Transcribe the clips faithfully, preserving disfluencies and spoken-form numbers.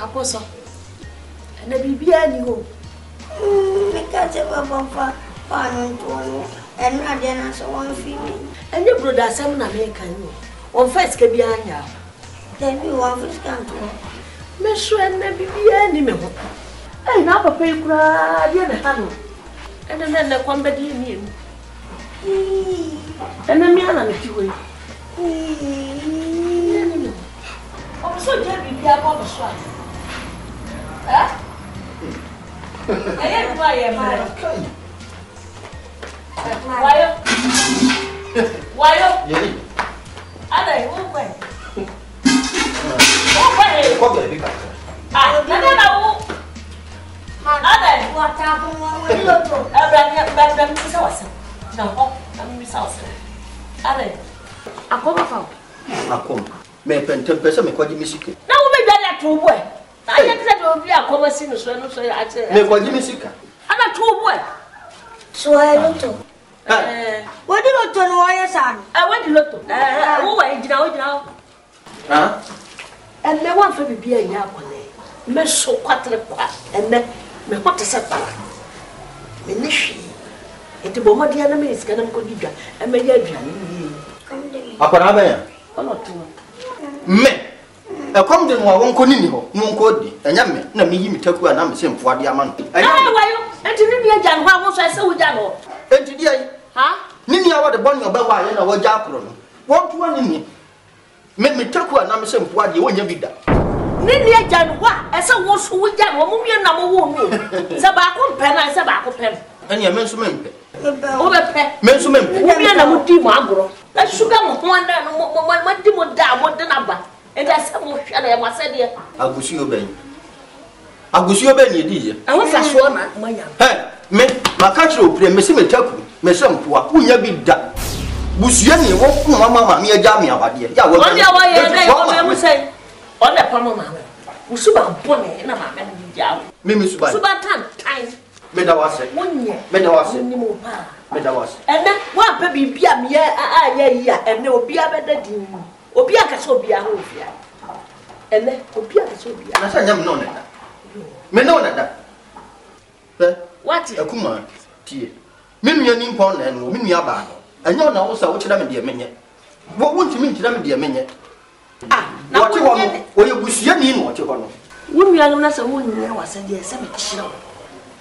Apostle, and the baby, and you because they were bumper, and not then as one female. And your brother, some American, or first can be under. Then you want to come to me. Monsieur and the baby, animal. I never pay cry, the handle. And then the one bed in him. And the man and the two. I'm so happy to have all the shots. Huh? I am why am I? Why up? Why up? I won't wait. I don't know. Mother, what happened? I'm Miss Austin. No, I'm Miss Austin. I come from. I come. May I pay ten percent? Now we make that two boy. I am not be a conversation, so I don't know. What do you tell lawyers? I want to look to. Oh, I did now. Huh? And the one for the beer in Yapone. Messo quattro and then me what is up. Minishi. It will what the enemy is going to go to and maybe I can. Upon or two. I come to one conino, Moncodi, and Yammy, and me, me took one, I'm saying for the amount. I know why, and to Nibia Jan, what was I so damn? And to the ah, Nibia, what the bonny of Bella and our Japron. What one in me? Make me took one, I'm saying for the one you did. Nibia Jan, what? I saw was who we got one million number woman. Sabaco pen, I sabaco pen. And your mensument. Mensument, women are with Timagro. That sugar one and one demon down, what the number. And I said, I said, yeah, I wish you obey. I wish you obey, dear. I was a swan, my young. Hey, my country will play Miss Metaku, Miss Umpua, who you be done. Busiani won't mamma, me a jammy about you. Yeah, what I would say. On the Pamma, Usuba Bonnie, and a man, Yam. Mimis by Subatan, time. Medawas, one year, Medawas, Medawas. And then what baby be a mere, ah, yeah, yeah, and there will be a better deal. Obiaka so be a hoofia. And then Obiaka so be a. I am known at that. Me known at that. What a kuma tea. Million in pound and Minyaba. And you know also what you have in the amenia. What won't you mean to them in the amenia? Ah, what you want? Or you wish you mean what you want? Wouldn't you unless a woman never said yes, I'm a show.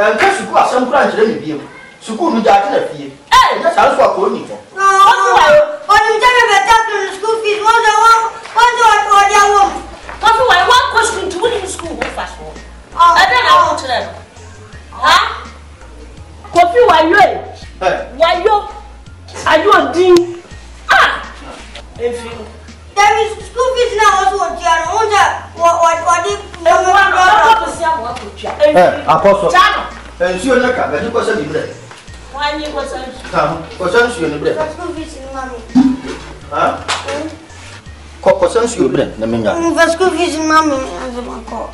And just because some branch, let me be. So good with that. Hey, that's how I call you. When you tell me about the school fees, one to one, one to one, one to one. One to one, one question to win in school, first of all. And then I want to them. Huh? Coffee, why you? Why you? Are you a dean? Ah! If you. There is school fees now, also, what you are older. What do you know? Apostle. And you look at the person you read. Why you was on? Come, what's on your bread? Huh? What's on your bread? The minga. What's good vision, Mammy, as a macaw?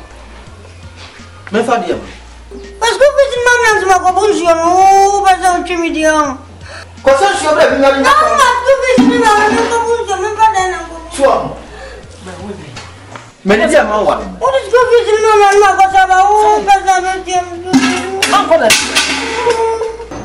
Mefadium. What's good vision, Mammy, as a macaw? Oh, but don't you me down. What's on your bread? No, what's good vision, Mammy, as a macaw? Swamp. Medium, what is good vision, Mammy, as a macaw? Oh, but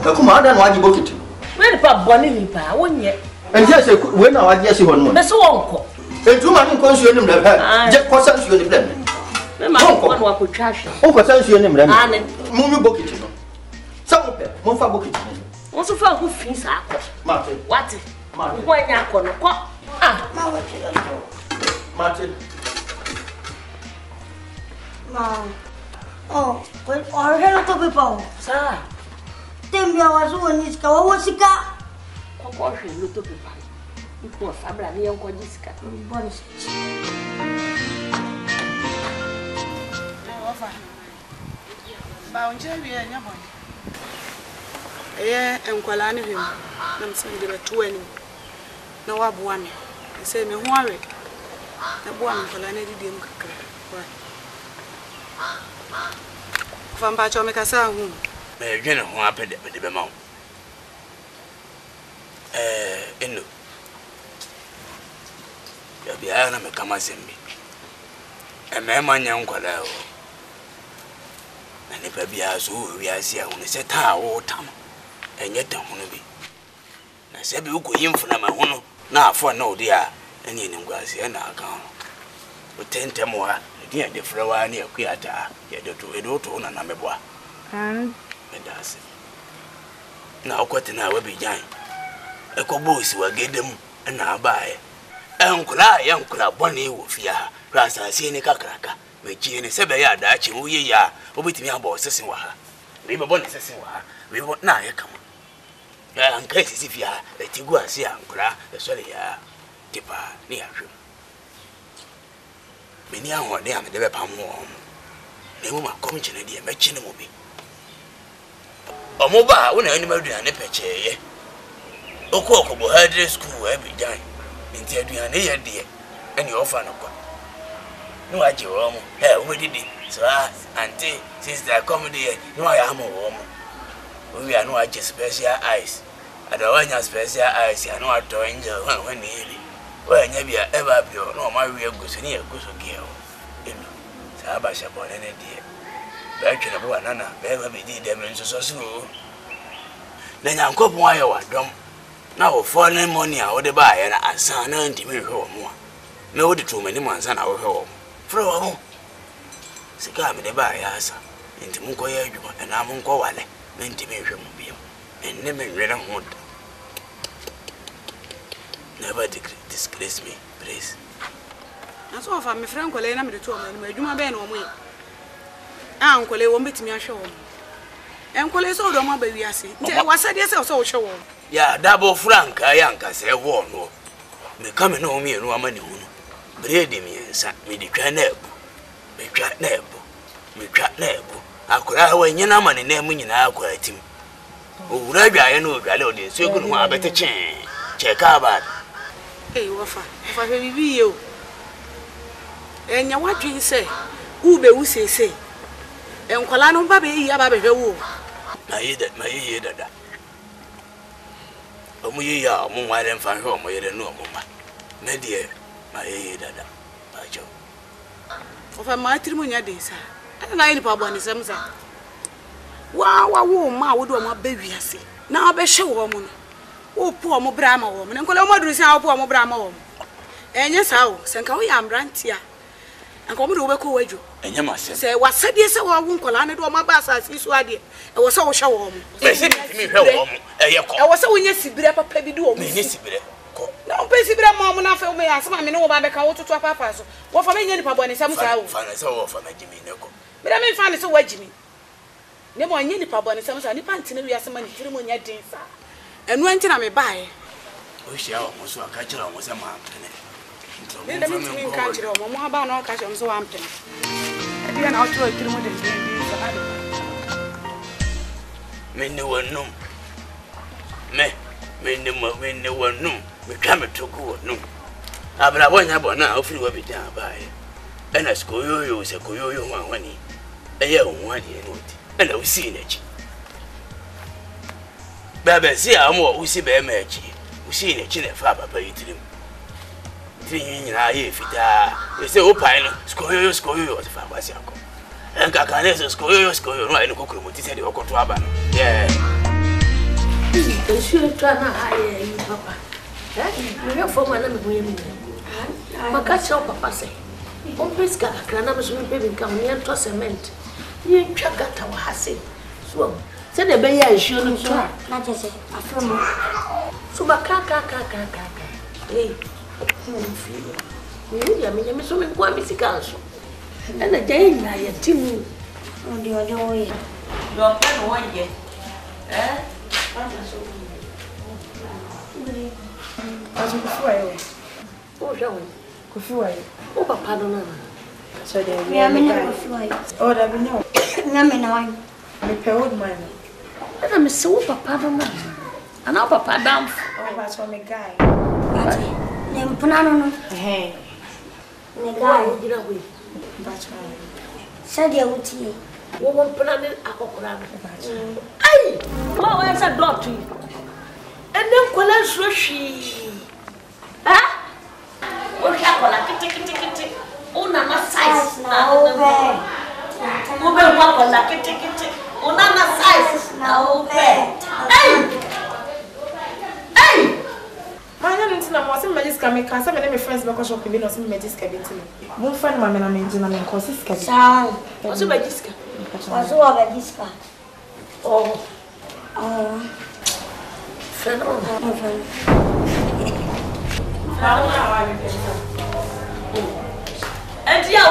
I don't want to book it. Where about Bonnie Lipa? One yet. And yes, when I was yes, one more. That's all. And two months consumed them. Just concerns you in them. Oh, concerns you in them. Move book it. Some of them, move a book it. Also, for who feels out. Martin, what? Martin, why not? Martin. Mom. Oh, well, our help of the ball, sir. Tembia was one is Kawasika. Proportion, you took it. It was Abraham Kodiska. Boundary and your boy. Eh, and Kalani him. I'm saying there were twenty. No, I won. I say, me worry. I won Kalani did him. From Bachomekasa, whom? May General who happened at the Bemont. Eh, and look. You'll be an American. A man, young Kalao. And if I be as we are here, only set our old time, and yet I'm going to be. I said, you go in for my own now for no dear, and you know, grass and our gown. But ten more, dear, the flower near Quiata, yet to a daughter on a boy. And that's it. Now, quite an hour be giant. A cobos will get them and I'll buy. Uncle, I uncle, I bonnie with ya, rather seen a cracker. Mechine sebeya daachi uyiya obitimi abo sesin wa ha we be bon sesin wa ha we won na ya kam ya an kai sisi fia etigu ase ankura esori ya tipa ni ya hwe meni ahwo de amede be pamwo ne mu makom chine de mechine mo bi omoba wona ani maduan ne pecheye oku okobo high school e bi jan nti aduan ne ye de ani ofa no kwa no I Jerome, hey, we did it. So, auntie, since they are coming here, no I am a woman. We are no at special eyes. I don't want your special eyes, you are not to angel when we need it. Well, never ever be no my real goose near goose or girl. So, I bash upon any dear. Back in a boy, Nana, never be them in so soon. Then I'm called why you are dumb. Now, foreign money I would buy and I saw ninety million or more. No, the two many months and our home. Fro, Sika me by us, and Munkoya and Amunkowale, ninety million, and never read a hunt. Never disgrace me, please. That's all for me, Frank Colena, the two men, where you may be no way. Uncle won't beat me a show. Uncle is all the more baby, I see. What said yourself so show? Yeah, double Frank, I yank, I say, war no. Me coming home here, no money. Breeding me and sat me the cranebo. Me crack nebo. Me crack nebo. I could have a young man in their moon and I'll quit him. Oh, I know, I know this. You couldn't have better chain. Check out bad. Hey, Wafa, if I will be you. And you what you say? Who be who say say? And Colano Baby Yababe. I hear that, my ear that. Oh, we are more than five home, we don't know. My dear. My head, Dada. My job. For my matrimonial days, and I live on the same side. Wow, wow, would do my baby. I see. Now I be sure, woman. Oh, poor Mobrama woman, and Colombo is our poor Mobrama woman. And yes, how, Sankawi am Brantia. And come over Coejo. And you must say, what said yes, I won't call and do my bass as his idea. I was so sure, woman. I was so yes, Brapa Pebby do me. No, Bessie Bramma, I feel me as I know about the cow to papa. What for me, any papa and some sour? Find us all for my Jimmy. But I may find us away, Jimmy. No more, any papa and some sunny panting, we are some money through when you dance. And when I may buy, we shall almost catch it almost a mountain. Let me catch it all, more about no catch on so mountain. And then I'll throw it through the day. Men no one knew. Me, men no one knew. We come to go no. I but I want about now if you will be down by. And I school you is a coyoyo one one. A young one year note. And I will see it. Baby, see how more we see by match. We see in a chin and father by it. Three in our if it are. We say, oh, pine, scoyo, scoyo, if I was your uncle. And Cacanes, scoyo, scoyo, right? No, Kukumut is a local to Abba. Yeah. You should try to hire you, Papa. You know, for my women. But catch up, Papa say. On Prisca, Granamas will be coming near to cement. You chuck at our hussy. So, send a bay, I show them so. Not as a from Subaka, eh? I mean, I'm assuming quite busy council. And again, I had two on the other way. Doctor, one year. Eh? What's your Kofi Oh, Papa, no. So they are never flying. Oh, that we know. Namina, I repelled mine. And I'm so Papa, no. And now Papa, damn. Oh, that's for me, guy. Name Punano. Hey. Negai, you know, we. That's right. Said you would see. Woman Punano, Akokram. Aye! What was I brought to you? And then Colas Rushi. Ah? Oh, Nana size now. Move and walk on like a ticket. Oh, Nana size now. Hey! Hey! My name is Nana. I'm a Magiska. I'm a friend of friends because I'm a friend of Magiska. My friend, my name is Nana. I'm a friend of Magiska. Magiska. Oh. Oh. Friend of I don't know.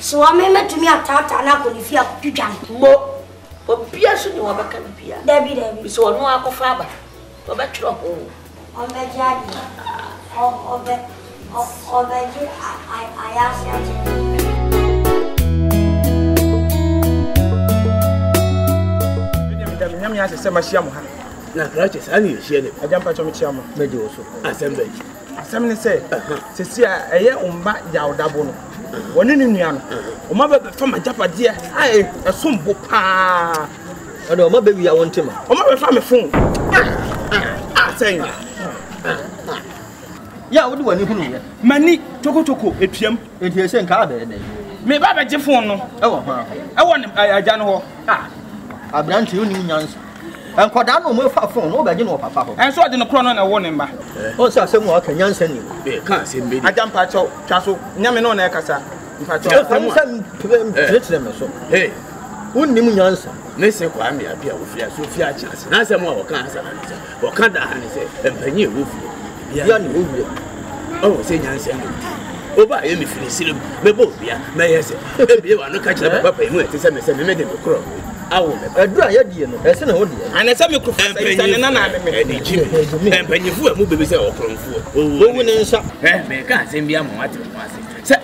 So I remember to me a tata and I could if you have to jump. Mo, but Pierre should know about Campia. Debbie, Debbie, so no uncle Faber. But back to home. On the yard, on the on the yard, I asked you. I'm going to say, Mashama. Now, gracious, I knew she had a jump at your chama. Medio, assembly. Assembly said, Cecilia, I am back down double. One in Yan, or mother from a Japa dear, I assume Bopa. I don't know, baby, I want him. Or mother from a phone. I say, yeah, what do I need? Mani, Toko Toko, a P M, it is in Carver. May Baba Jeffon. Oh, I want I don't know. Ah, I brand two unions. And Cordano will phone over, you know, Papa. And so I didn't crown on a warning back. Also, someone can send you. Can't see me. I jump at your castle, Namino Nakasa. If I tell them, let them so. Hey, wouldn't you answer? Listen, I'm here with your Sophia chance. And I said, well, can't I? Or can't I say, and Penny Wolf? Oh, say, Nancy. Oh, by any finish, the boat, yeah, may I say, maybe I look at the papa and wait to send me some medical crop. I will dry idea, as an old and as I'm a crop and an animated Jimmy, and when you will be so from food, who will answer? Make us in the Amatu.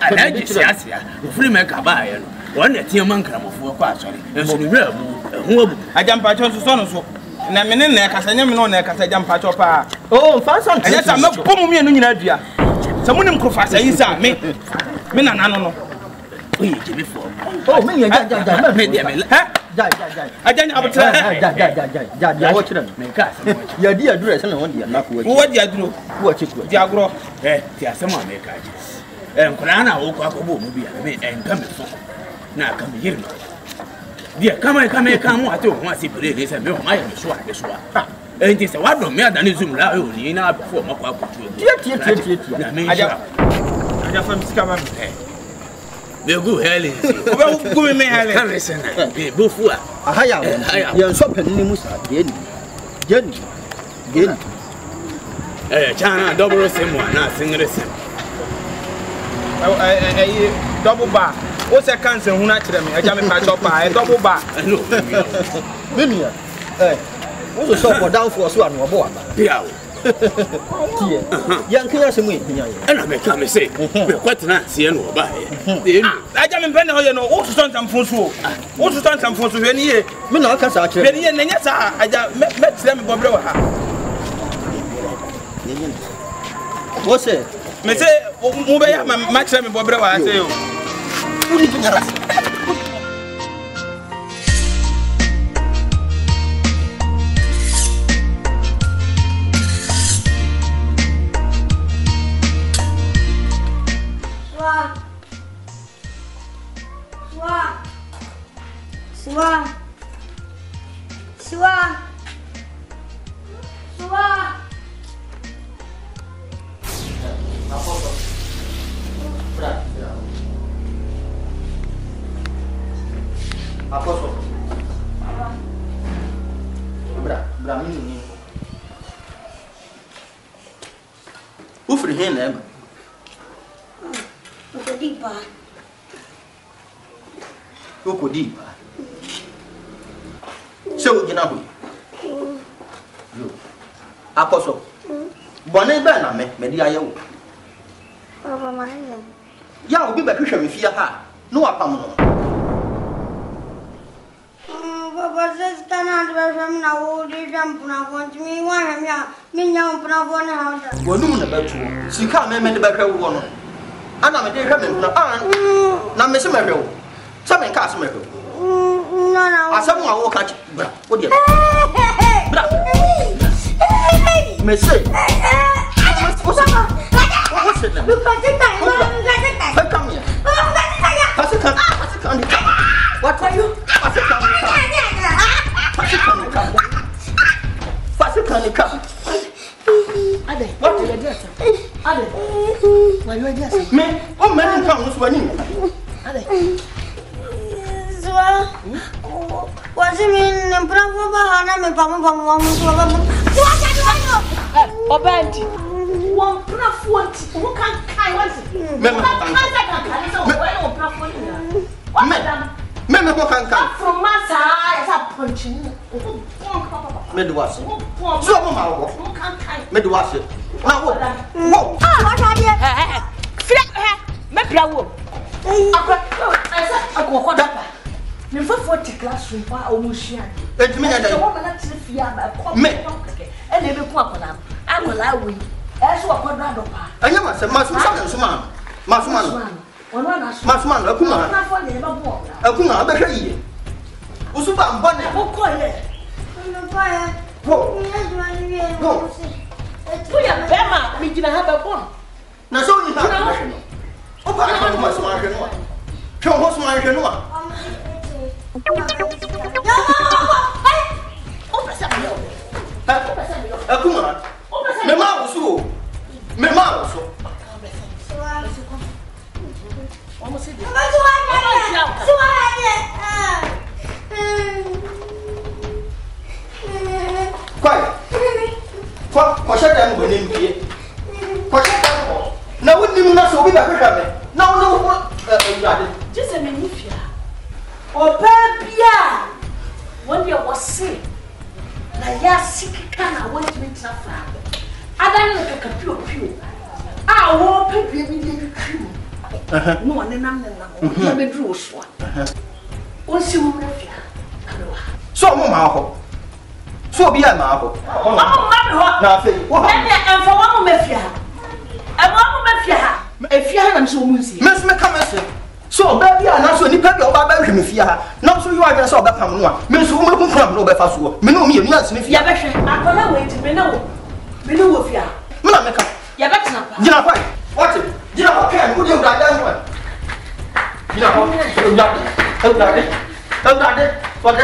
I like you, Sasia, free make a buyer, one at your monk of work, and so we will move. I jump at your son so. And I'm in there, as I never know, as I jump at your pa. Oh, fast on, yes, I'm not coming in an idea. Someone could fast, I mean, I don't know. Oh, many I got. I don't have a time. I watch them make us. Your dear dress and one dear knock. What do you do? What is good? Jagro, eh, there are some one make catches. And Colana woke up a movie and come in. Now come here. Dear, come, I come, I come. I don't want to see this and no, I am sure this one. And it's a one of me than is in our before my papa. Yet, yet, yet, yet, yet, yet, yet, yet, yet, the good Helen. Well, good man, I listen. Before I hire and hire, you're so penimus again. Good, good. China double someone, not single. A double bar. What's a cancer? Who not to them? I jam in my top by a double bar. No, Mimia. What's a shop or down for a swan or board? Yeah. Young Killers and we, and I may come and say, quite not see no by. I don't know, you know, also done some fools who also done some fools who any year. Minocas are very and yes, I met them. What's it? May say, move my maximum in Bobroa. I say, Sua, Sua, Sua. Apostle. Bra, bra, me ni. O frihen na ba. O kodi ba. O kodi ba. Se o gina bo. Yo. Apostle. Bone ba na me, me di aye wo. Papa ma he. Ya obi ba twehwe me fie ha. No apam no. Papa says, can I have now? Old jump now, want me one and ya, me young Bravo now. One moon about you. She can't make the better one. And I'm a dear woman, now Miss Merrill. Some in Castle Merrill. No, no, I somehow walk at what you miss it. What's it? Come here. What are you? What is your dress? Are you dressing? Me? Oh, man, come this one. What's it mean? I'm probably Papa. What are you doing? One prop, what? Who can't carry it? Member, can't carry it. What? Medwashe. So mo ma wo. Medwashe. Na wo. Wo. Ah, what are you? Eh eh. Flip eh. Me brawo. Akwa. I said akwa ko dapa. Me for forty classroom pa o mo hia. Enti me na dey. Wo ma na tire fia ba ko. Me. E na be ku akona. Akola we. E so akoda dopa. Anya ma se ma so so so ma. Ma so ma no. Ono na so. Ma so ma no akuma. Na for dey ba bo. Akuma ba hwa yi. Wo so ba mbo na. Wo ko ye. No fire. Go. Go. Put your bema. Me gina have a bomb. Na so ni ha. O ba na mo so ma genu. Ke ho so ma genu a. Ya ma. Eh. O presa bio. O presa bio. Akuma. O presa. Me ma so. Me ma so. O mo se di. O ma so ha. So ha ni. Quiet. What? What should I do with him? What should I do? Now we need to solve it. Now, now what? Just a minute, Pia. Oh, Pia. When you was sick, now you're sick. Can I want me to suffer? I don't like a pure pure. I won't pay me the pure. No one in London. You be drew swan. What's your name, Pia? So, Mama. So be a marble. Oh, nothing. And for one mafia. And one mafia. If you have so much, Miss McCammerson. So, baby, I'm not so dependent on my baby. If you are not so, you are just all that from one. Miss Woman who come over for so. Me know me, yes, if you have a I cannot wait to be no. Me know if you are. Mamma, you have a snap. You know what? You know what? Can you do that? You know what? You know what? You know what? You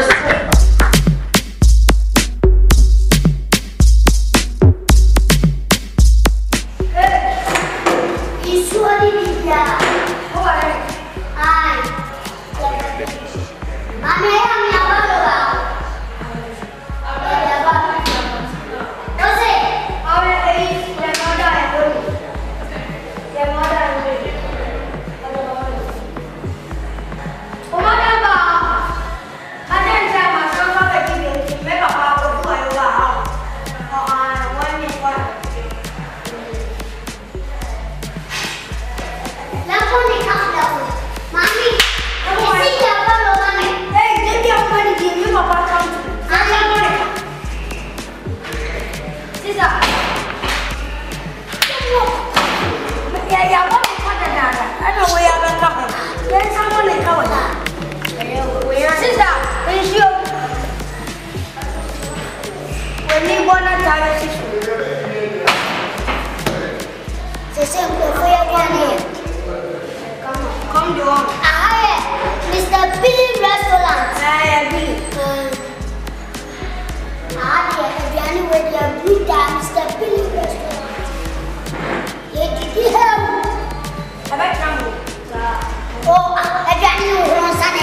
know what? Oh, I got you, son.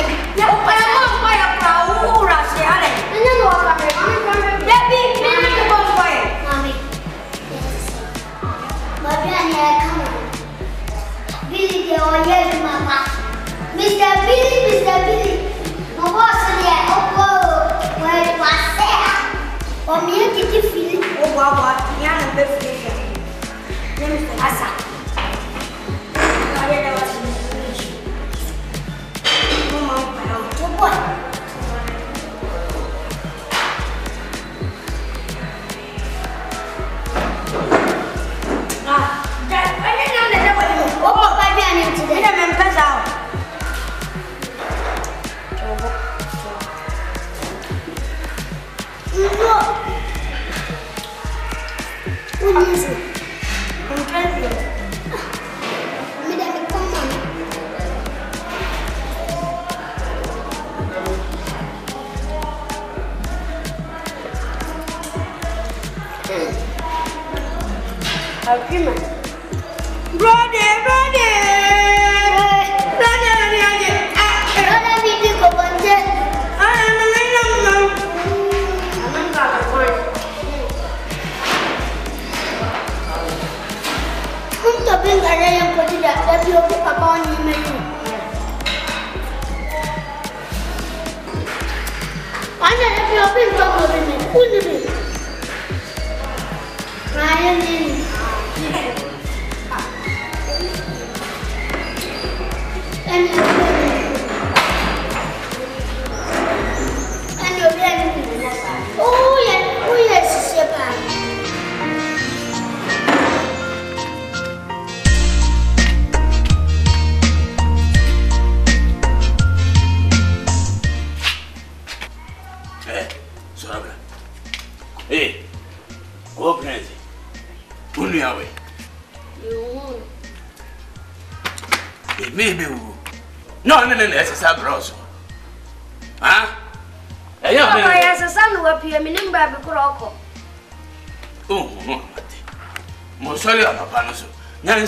Billy, they are yelling, Mama. Mister Billy, Mister Billy, my boss is there. Oh, where it was there. Oh, me and Kitty Philly. Oh, wow, wow. Yeah, I'm a bit Let me say, Asa. I don't know what you're doing. Come on, Mama. Oh, boy.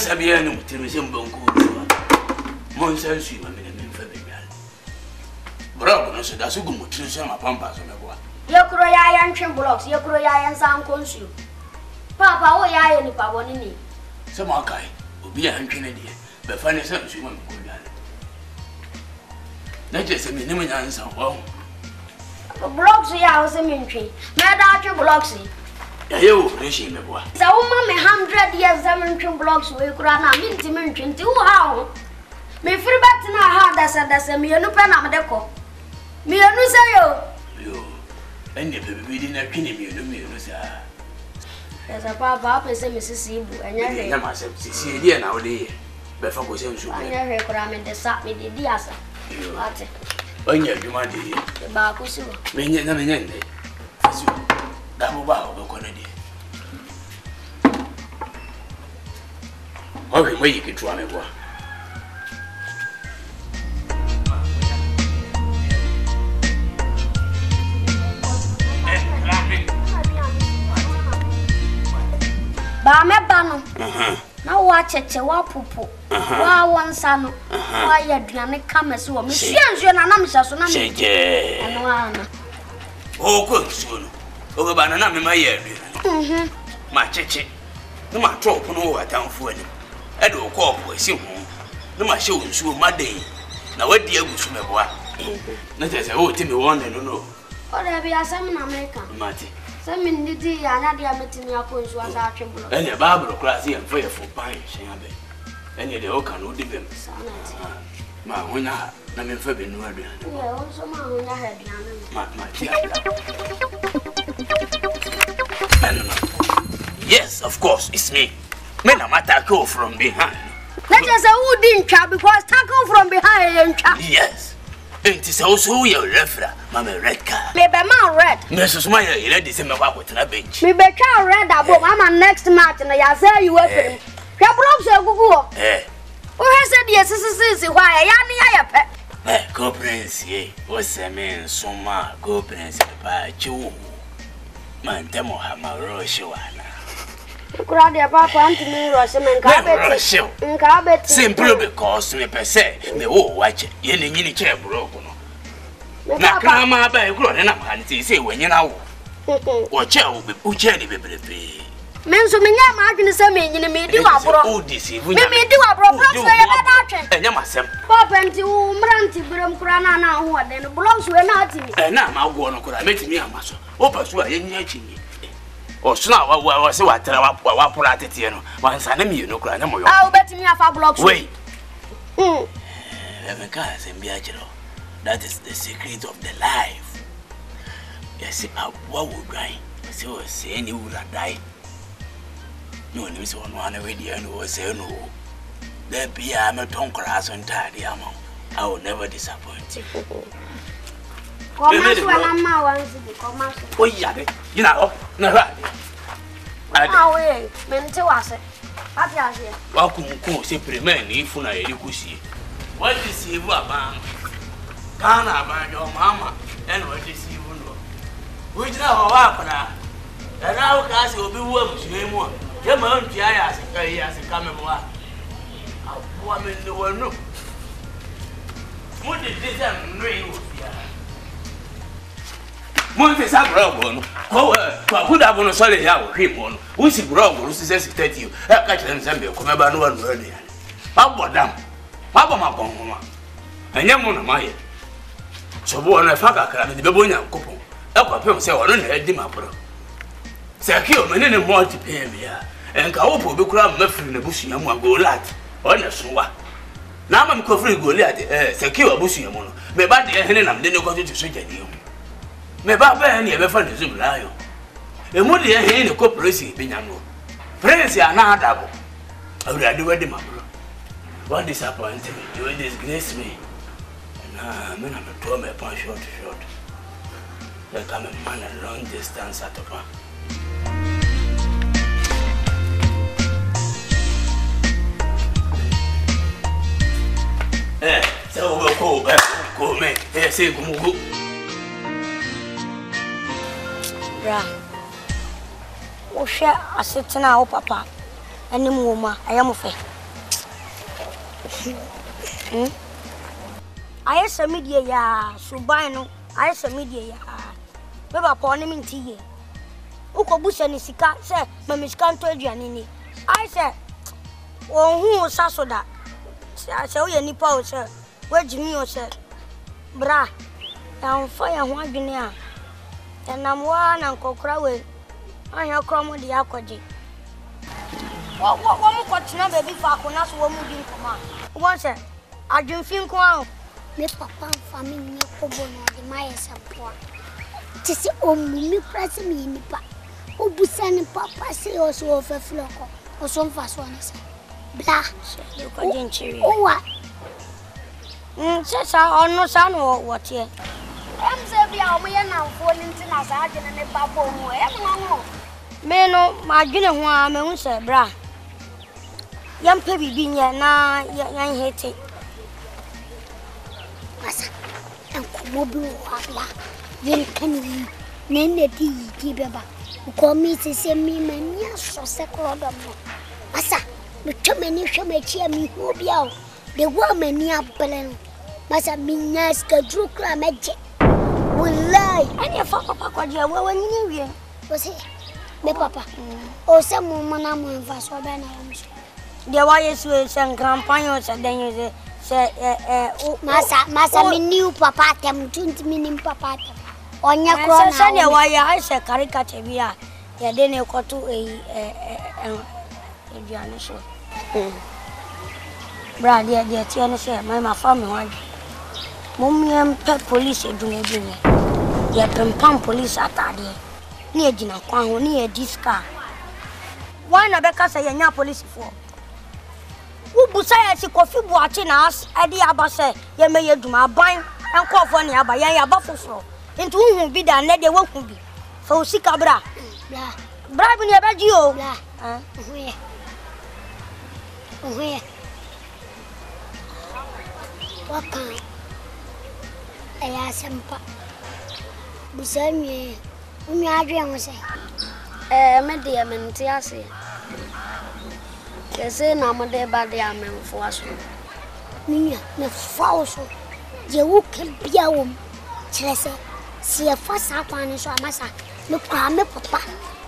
Sabiano, Timisum Bonco, Monsens, you are in February. Brock, so that's a good nutrition of pampas on the board. Your cry iron blocks, your cry iron sound calls you. Papa, why I am the Pavonini? Some Akai will be a hundred idea, but find yourself you want to go down. That is a minimum answer. Broxy, I was a mintry. Mad after Bloxy. You appreciate me, boy. So, Mamma, hundred years, seven blocks will run a mint dimension to how. Me free back to my heart, that's a that's a mere no pen of deco. Me a no say, you and the baby didn't have any me, sir. There's a papa, and Missus Sibu, and I hear myself, see, dear nowadays. Before I was in the ramen, they sat me the dear, sir. You are it. When you're the man, the barcus, many and many. Double bow, no quantity. How can we get to an hour? Bamabano. Now watch it, your poop. Why one son? Why your dranic come as well? Monsieur and Anamis. Oh, good soon. Over banana, my ear. My cheche. No, my trope, no, I don't for him. I don't call for a simple. No, my show is so my day. Now, what dear was from a boy? Not as I ought to be one and no. Or there be a salmon American, Matty. Some in the day, another meeting your coins was our trouble. And a barber, classy and fearful pine, Shambe. And the oak and wood them. My winner, I'm in Fabian. Well, so my winner had my. Yes, of course, it's me. Men are tackle from behind. That is a wooden trap because tackle from behind. Yes, it is also your referee, Mamma Redcar. Maybe my red. Missus Meyer, you let this in my with a bench. Maybe I read about Mamma next match and I say you were. Your props are good. Eh, who has said yes, this is why I am here. Eh, go, Prince, eh, what's a man so much? Go, Prince, by you. Man, Demo Hamaroshuana. Crowded about one to me, Rosaman Cabot, and Cabot simply because we per se, the old watch, in the mini chair broken. Now, come up by grown up, and say, when you know, what chair will be put, Jenny, be Men so many markings, I mean, you may do our broad deceive. We may do our broad, and you must have pop and to Ranty Brum Crana now, what then belongs to a Nazi. And now I'll go on a meeting me, I must open to a yanking. Or snow, I was so I tell up our polatino. Once I name you, no granamo. I'll bet me half a block. Wait, eleven cars and Biagero. That is the secret of the life. Yes, what would die? So, say, you would die. No one is on one way, and was saying, no, there be a ton class on tidy among. I will never disappoint you. Oh, yeah, you know, never. I will mean to us. Welcome, simply men, if you could see. What is he, Baba? Ghana by your mamma, and what is he? We now walk now, and our class will be warm to him. Your mom, Gias, and Gias, and come and walk. A woman, the one look. What did this and rain with you? Montes are broken. However, who have on a solid hour, him on, who is broken, who says that you have got them Zambia, come about no one earlier. Papa, damn, Papa, my bomb, and Yamon, my. So, born a father, and the Babuna couple. Papa said, I don't head him up. Sakio, men and more to pay me, and Kaopo will cram muffin in the bush and one go lat on a swa. Now I'm covering go lat, Sakio Bushiamon. May bad the Henam didn't go to such a deal. May Baba and your friend is in Lyon. And what the Hen of Copresi, Pinamo. Praise your now double. I will do it, my brother. What disappointed me, you will disgrace me. And I'm going to throw my punch short to short. I come and run a long distance at the park. Eh, so we'll go, go, man. Eh, say, go, go. Bruh, we'll share a sitting now, Papa. Any woman, I am a fair. I am a media, yeah, so by no, I am a media. Upon him in tea. Ukobus and his cat said, Mamma's canto Janini. I said, oh, who was Sasoda? I saw any power, sir. Where's Jimmy, sir? Bra, I'm fire one guinea. And I'm one uncle Crowley. I have crumbled the aquaji. What woman got another before I could not swim in command? Once, sir, I didn't think well. Miss Papa, family, my support. Just only press me in the park. Obusan Papa say also of a flock or some fast one. Blah, you couldn't cheer. Oh, what? Says I no son or what here. I'm Zabia, we are now falling to us. I didn't know Papa who ever know. Men, my dinner, one, I say, bra. Young baby being here now, young hate it. And Kobu, very kindly, name the tea, Tibaba, who call me to send me my yes or second. Asa, the chummy shall make me who be out. The woman near Belen must have been nice to Drew Cramet. Will lie, and your father, Papa, you were new here. Was it? The Papa, or some woman I'm in for so many hours. The wires will send grandparents and then you say, Massa, Massa, me new Papa, them twenty minutes, Papa. On your cross, and your wire, I said, caricature, we are. They didn't go to a Janish. Brad, dear, dear, Tianus, my family one. Mummy pet police do me do me. They pump police at Adi. Near Gina, near this car. Why not because I am not police for? Who besides a coffee watching us at the Abasa, you may do my bind and call for nearby a buffalo. Into whom be done, let the work be. So, Sicabra, bribe me about you. Where? Where? What kind? I asked him, Beside me, whom I dream was a medium and Tiasi. They say, no, my dear, but they are men for us. Me, the false. You can be a woman. See a first half one is our master. Look, I'm a papa.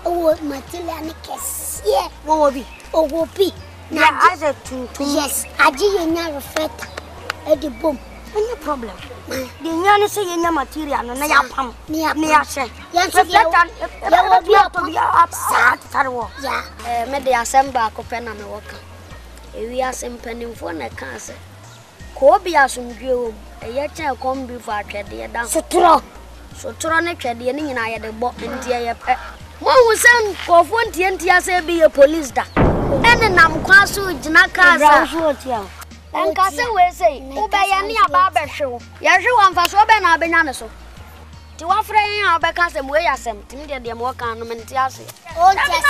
Oh, Matilani Kess. Yeah. What will be? Oh, will be. Now, other two. Yes, I did not refer to the boom. No problem. The young say in your material and I am pump near me. I said, yes, I will be up to be up. Yeah, maybe I send back up and a walker. We are some penny for a cancer. Cobia some view, a yet come before I tread the down. So, throw. So, Tronic, the enemy and I had a boat and tear up. One was some for one T N T S A be a police da. And I'm quite so Janaka. And Castle will say, Obey a barber show. Yashu and Fasoban are bananaso. To offer our backers and way as them, Tindia de Moka and Mentiasi. Oh, that's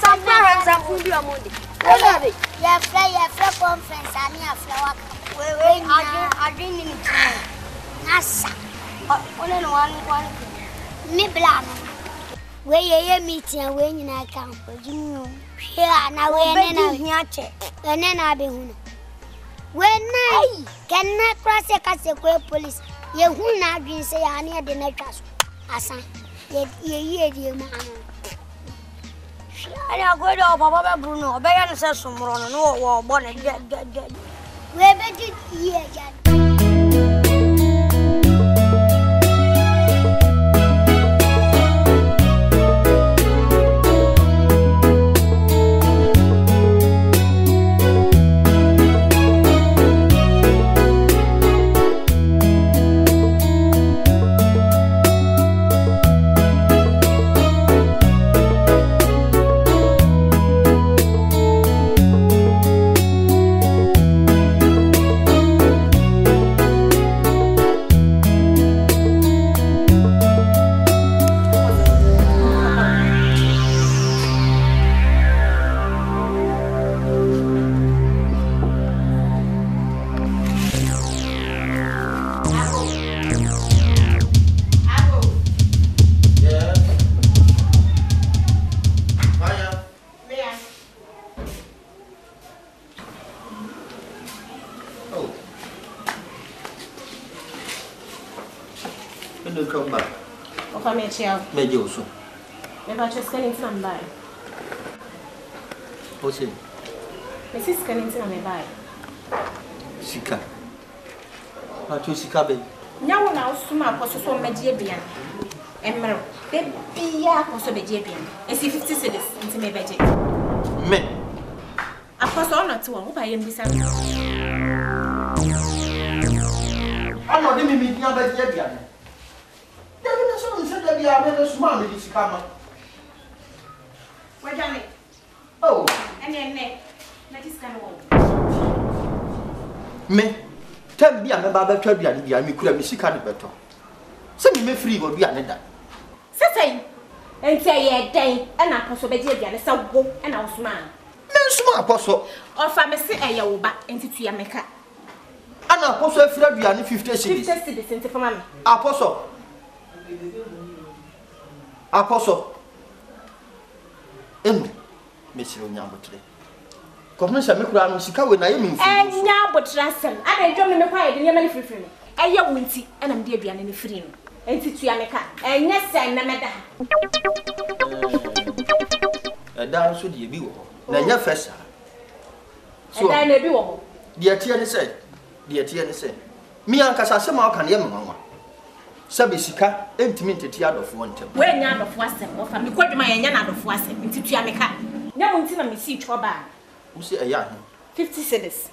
some parents and food. You are moody. Your prayer, your conference, and your flower. We are drinking it. Nasa. Only one, one. Niblan. We are meeting when you come for you. Here and I and then I be when I cannot cross a castle police. You will not be say I near the necklace. Asa, yet ye, dear man. I go to Papa Bruno, bear and sell some more or bonnet. Where did ye get? Medio so. Missus Kennington, buy. What's it? Missus Kennington, may buy. Sika. What is Sika? No one else to my post for Mediabian. Emerald, they be a post of Mediabian. And see fifty cities into my budget. Men. Of course, all not to one who I am beside. I'm not even meeting up at Mediabian. We are very small in this camera. Wait a minute. Oh. And then, let us go. Me, tell me, I'm a barber, tell me, I'm a good music. Send me free, will be another. Say, and say, a day, and I also be a sound book and I was man. No small apostle. Or pharmacy, and you back into Yamaka. An apostle, Flavian, fifty citizens for mamma. Apostle. Apostle, Emu, Mister Onyabutre. Come on, sir. Me kura musika we na ye minfu. Onyabutre, sir. I don't know me kwa yedi yamani free free. I ya winti, I am dear biani free. Enti tuyameka. I yes sir na meda. Eda so di ebi wo. Na ya fesa. Eda na ebi wo. Di ati ani say. Di ati ani say. Mi ankasa se ma o kan ye mwanwa. Sabisika, intimate yard of one temple. When yard of was and offer me quite my yard of was and Tiameka. Now, until I see Choba. You see a young fifty cities.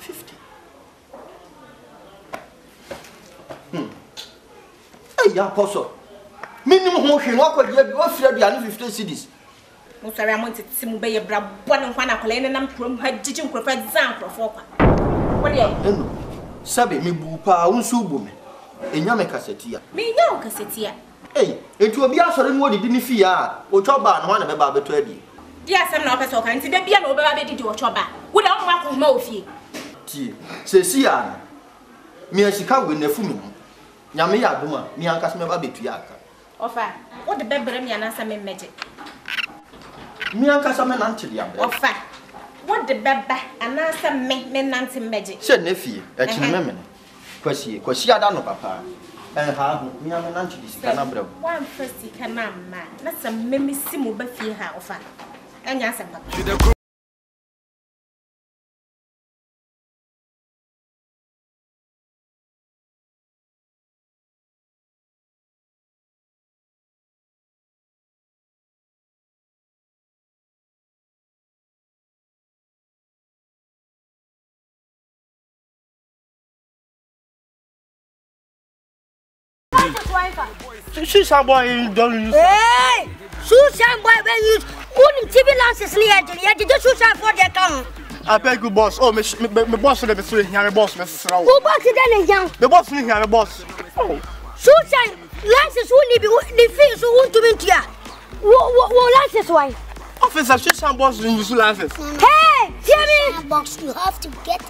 Fifty. Hm. A young apostle. Minimum motion, walk with your offer the other fifty cities. Most I wanted to see by a brab one and one collar and I'm from her teaching preferred Zamp of Opa. What you Sabi me boopa, unsubume. Enyame kasetia. Me nyawo kasetia. Eh, etu obi asore mu odidi ni fia, ochoba no na beba abeto adi. Dia asem na opese okan ti da bia na obeba bedidi ochoba. Wo da wo ma ko ma ofie. Ti, sesia. Me asika we na fu mi no. Nyame ya dum a, me ankase me ba betu ya aka. Ofa, wo de bebre me anasa me meje. Me ankase me nante dia be. Ofa. Wo de beba anasa me me nante meje. Se na fie, e ti me me. Kwasi, kwasi ada no papa. and how we are not to this cannabro. One first, you can, man, that's a meme simul buffy half. And yes, I'm Susan boy, don't use. Hey, Susan boy, when you couldn't T V lances near the edge, just Susan for the account. I beg you, boss. Oh, my boss, let me see. You're boss, Miss Row. Who boss is that young? The boss, you're a boss. Oh, Susan lances wouldn't be the things who want to meet here. What lances, why? Officer, Susan boss, you use lances. Hey, Jimmy, box, you have to get it.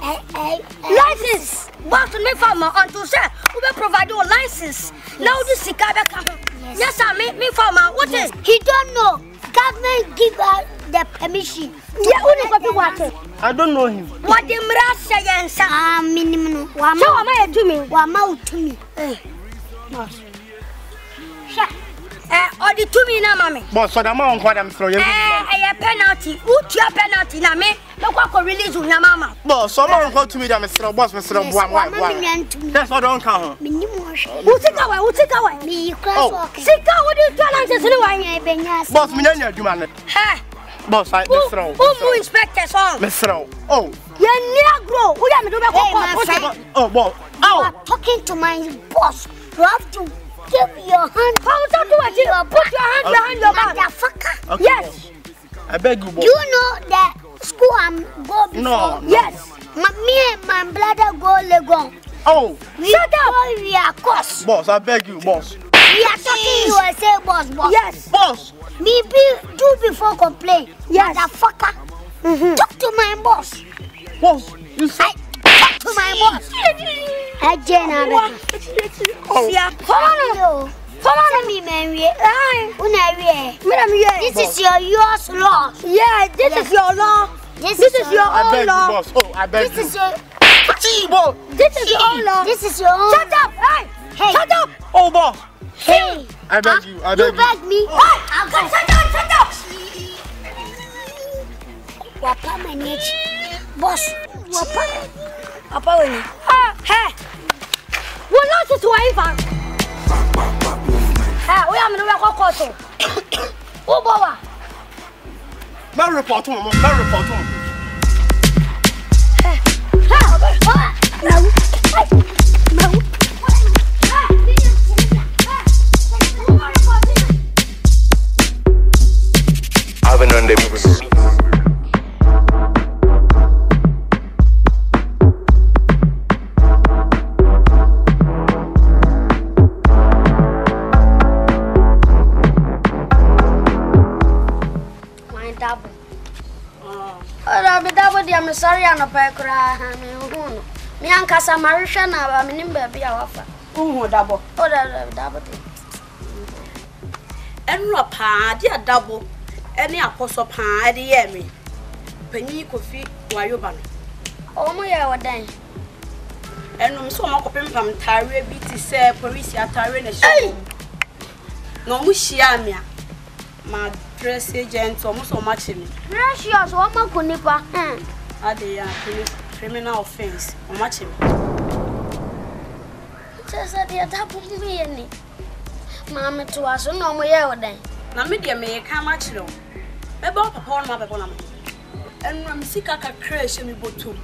Hey, hey, hey. License! Boss to me farmer and to say we will provide you a license. Yes. Now this is Kabaka. Yes. Yes, sir, me, me farmer. What yes. is? He don't know. Government give us the permission. Yeah, who the copy water? I don't know him. What the mrasa yansa? Ah, minimum. Wama. So am I to me? Wama to me. Eh. Boss. Sha. Eh, or the to me na mami. Boss, so the man kwa dem throw you. Eh, eh, penalty. Who your penalty na me? Release on mama. Boss, someone called to me that Mister Boss, Mister Bois. That's what I don't count. Who take away? Who take away? Me, you can't take away the challenges. No, boss, Millennia, you man. Boss, I throw. Who inspect us all? Mister Oh, you're near grow. Who am I? Oh, boss. Oh, talking to my boss. You have to give your hand. How do I do it? Put your hand behind your back. Yes. I beg you, boss. You know that. School I'm go before. No, no. Yes. My, me and my brother go Legon. Oh. We shut up. We are course. Boss, I beg you, boss. We are talking U S A, boss, boss. Yes. Boss. Me be do before complain. Yes. Motherfucker. Mm-hmm. Talk to my boss. Boss. You say. Talk to my boss. I Jenna. Oh. Yeah. Come on. Come on, me, man. This is your yours law. Yeah, this yes. is your law. This, this is, is your I own law. You, oh, I beg this, you. Is your... this is your own law. This is your own. Shut up! Hey! Hey! Shut up! Oh, boss! Hey! I beg uh, you. I beg you. You beg me. Oh. Hey! I'll come. Shut up! Shut up! Wapa manage. Boss. Wapa. Wapa manage. Hey! What loss is waiver? Ah, we are going to go to oh, Boba. Marry report him, marry report him. Hey, hey, no, no. I have a rendezvous. I'm sorry, I'm not going me and Casamarisha now, I'm in Babia. Oh, double. Oh, double. And Rapa, dear double. Any apostle pie, the enemy. Penny could feed while you ban. Oh, my, our day. And I'm so much open from Tyree, Bitty, Sir, Parisia, Tyrene. No, Mushiamia. My dress agent almost so much in me. Precious, what more could nipper? Are they a criminal offense? Or much in me? Just at the attack of me and me. Mamma to us, no more then. Now, media may come much long. About upon my bonnet. And when Sikaka crash, you will too.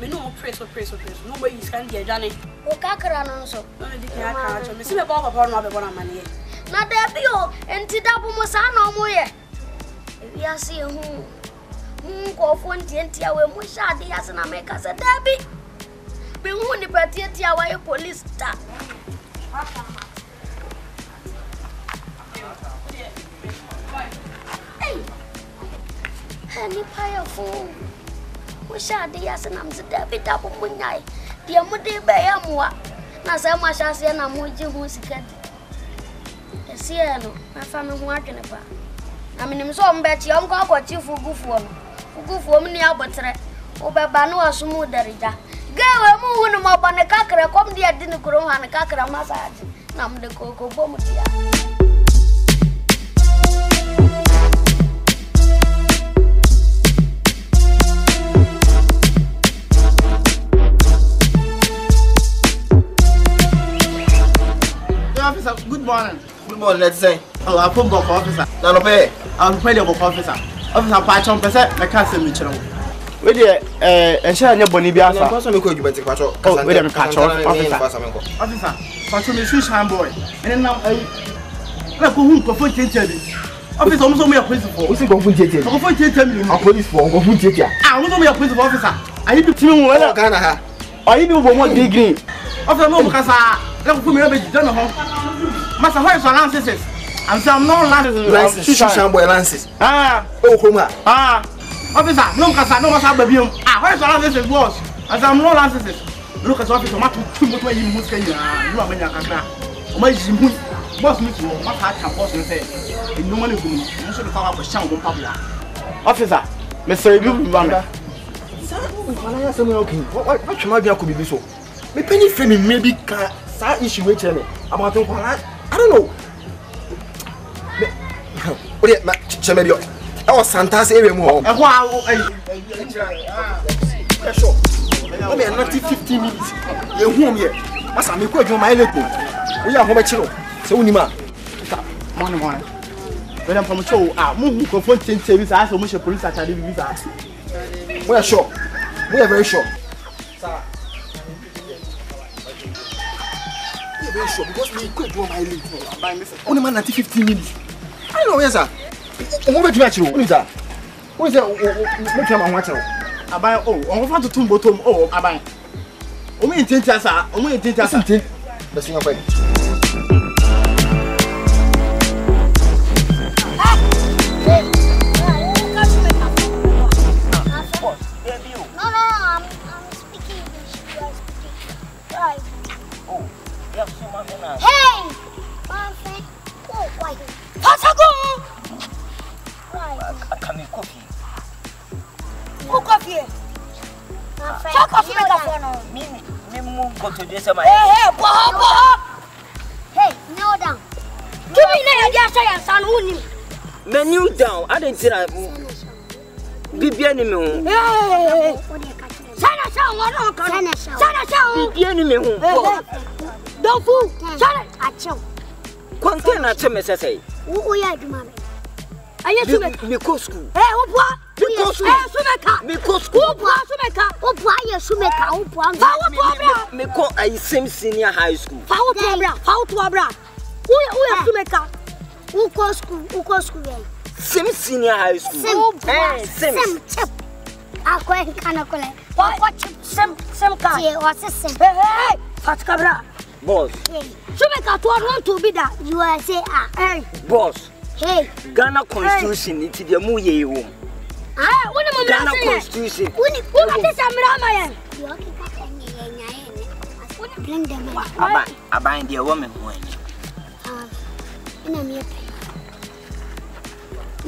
We know praise or praise or praise. Nobody is going to get Johnny. Oh, Kakaran, so. No, you can't. Miss Bob upon my bonnet. Not there, Bio, and Tidabu Mosano Moya. We are seeing whom go for Tia will wish out the as an America's a dabby. We won't be Tia while police tap. Hey, any pile of fool. Wish out the as an am's a dabby double midnight. Dear Moody Bayamua. Now, so much as an amuji who's Siano, my family working about. I mean, I'm so bet you uncle got you for good for me. For good for me, Albertre. Oh, Babano, a smooth derrida. Go, wunu mabane kakra kom dia dinu kurom han kakra masaji nam de koko bom dia officer, good morning. Good morning, let's say. Oh, I phone book officer. No, no, pay. I'll pay the book officer. Officer, patch on percent, I can't see me. Wait, eh, and share your bonnie biasa. I'm going to go to the patch. Oh, wait, I'm patch on. Officer, officer, patch on the Swiss hand boy. And then now I go for food. Officer, I'm going to police for. Who's going to get it? I'm going to tell you. I'm police for. I'm going to get it. I'm going to police for officer. Are you the team? Are you the one degree? Officer, no, because I. I'm not lances. I'm not lances. lances. Ah, oh, Kuma. Ah, officer, no, I know what's Ah, where's the lances was? As I'm no lances. Look at officer, what you put away in Muscay. You are when you are. My boss meets you, what I can boss and say. No money, you should follow up with Shango Pabla. Officer, Mister Gubanda. What should my girl could be so? The penny family maybe can't. That issue with me about the I don't know. Oh yeah, Chemedi. I was Santa's area more. Wow, I'm not fifteen minutes. You're home here. What's I'm going to my little. We are home at you. So, Nima, morning one. When I'm from a show, I'm moving for fourteen service. I so much a police at a visa. We are sure. We are very sure. Because we could do my leave. Only man at fifteen minutes. I know, yes, sir. What is that? What is that? What is that? What am I watching? I buy oh, I want to turn bottom. Oh, I buy. Only in ten years, sir. Only in ten years, sir. That's your point. No, no, I'm, I'm speaking English. Right. Oh. Hey! One thing, go away. What's a go? Right. I can make coffee. Cook coffee. Talk coffee with the phone. Me, me, move go to this. Hey, hey, go, go. Hey, kneel down. Give me now your show your son who knew. Me kneel down. I didn't see that. Bibi ni me. Hey. Sana show one on. Sana show. Sana show. Bibi ni me. Don't fool! Shut up! Achoo! Quanten achoo me say. Who ya do mama? Aya sumeka. Me go school. Eh, opua. Me go school. Eh, sumeka. Me go school. Opua sumeka. Opua ya sumeka. Opua. Fawo pobra. Me go a same senior high school. Fawo pobra. Fawo pobra. Who ya sumeka? Who go school? Who go school ya? Same senior high school. Eh, same. Same chip. Akwa kanakole. Opua chip. Same same car. Ye, what's the same? Hey hey. Fat cabra. Boss. Hey. So make a want to be that you are say ah. Hey. Boss. Hey. Ghana Constitution it dey mu ye wo. Ah, when am Ghana Constitution. When when I say amra ma yan. You okay ka kan ye nyae ne. When bring them. Aba aba in the woman who any. Ah. Ina me pay.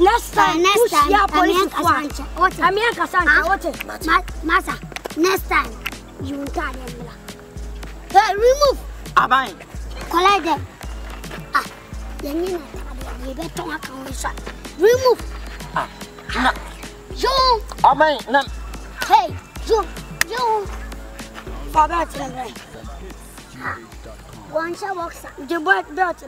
Next time, next time. Amia Kasanja. What? Massa. Next time you will carry me. Hey, remove. Abai. Collect them. Ah, you need not to be better on account. Remove. Ah, na. You. Abai, na. Hey, you, you. Baba, tell me. Ah, one shot box. You buy belt.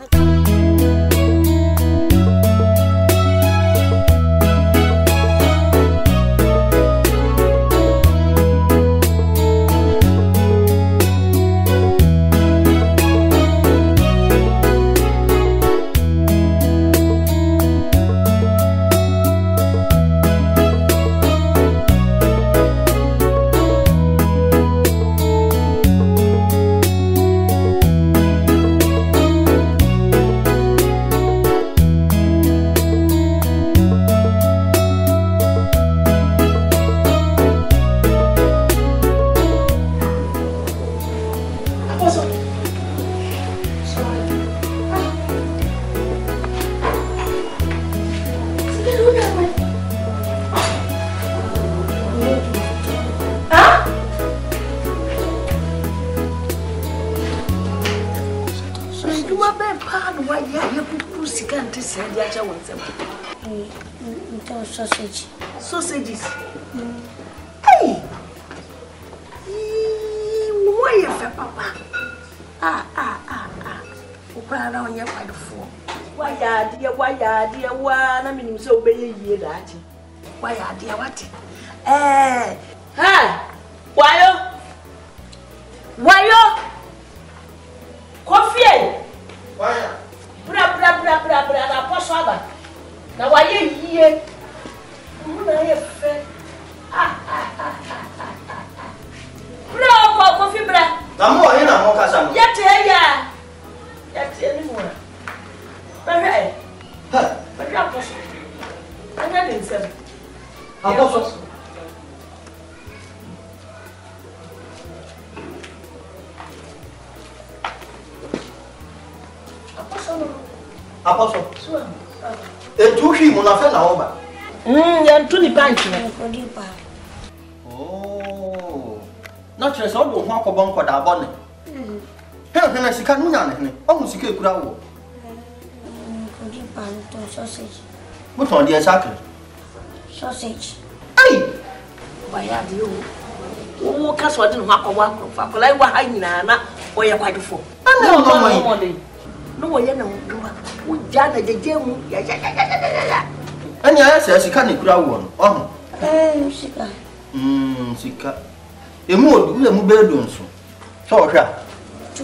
Mm, sausage. Sausages? Mm. Hey! Why you papa? Ah, ah, ah, ah. You can't run your father for. Why are dear, why are dear, why I mean, so many years at it. Why are dear, what? Eh! Ha! Why? Why? Coffee! Why? Bra, bra, bra, bra, bra, na posoaba. Na waye yiye. Muna ye fe. Ah ah ah ah ah. Bra ko kofi bra. Na mo ye na mo kasa no. Yete ya. Yete ni mo na. Bahe. Ha. Bra poso. Ana den se. Ha poso. Apostle, a two him on a fellow. Hm, and two the oh, not just all the walk about for that bonnet. Hell, then I see cannon, almost a good growl. Sausage. What on the sausage? Sausage. Hey, why have you? Oh, cast what in walk about for like what I nana or your wife for. I know no money. No, I don't know. We jana the gem. Yeah, yeah, yeah, yeah. Any answer, she can't grow one. Oh, Sika. Hm, Sika. A mood, we are mobile. So, two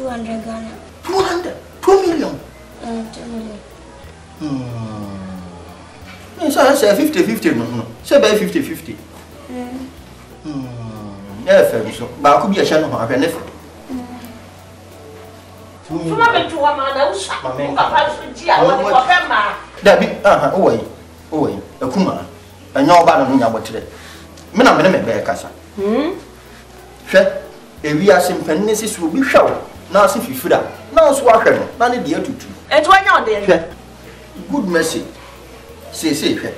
hundred Ghana. Two hundred, two million. Two million. Hm. So I say fifty fifty. No, say by fifty fifty. Hm. Hm. Yeah, so. But I could be a channel. I can never. From a two man, I was away, away, a kuma, and no bad on our trip. Men are men, Becassa. Hm? Shep, if we are some penances will be showered. Now, if you feel that, now swap them, none of the other two. And why not, dear? Good message. Say, say,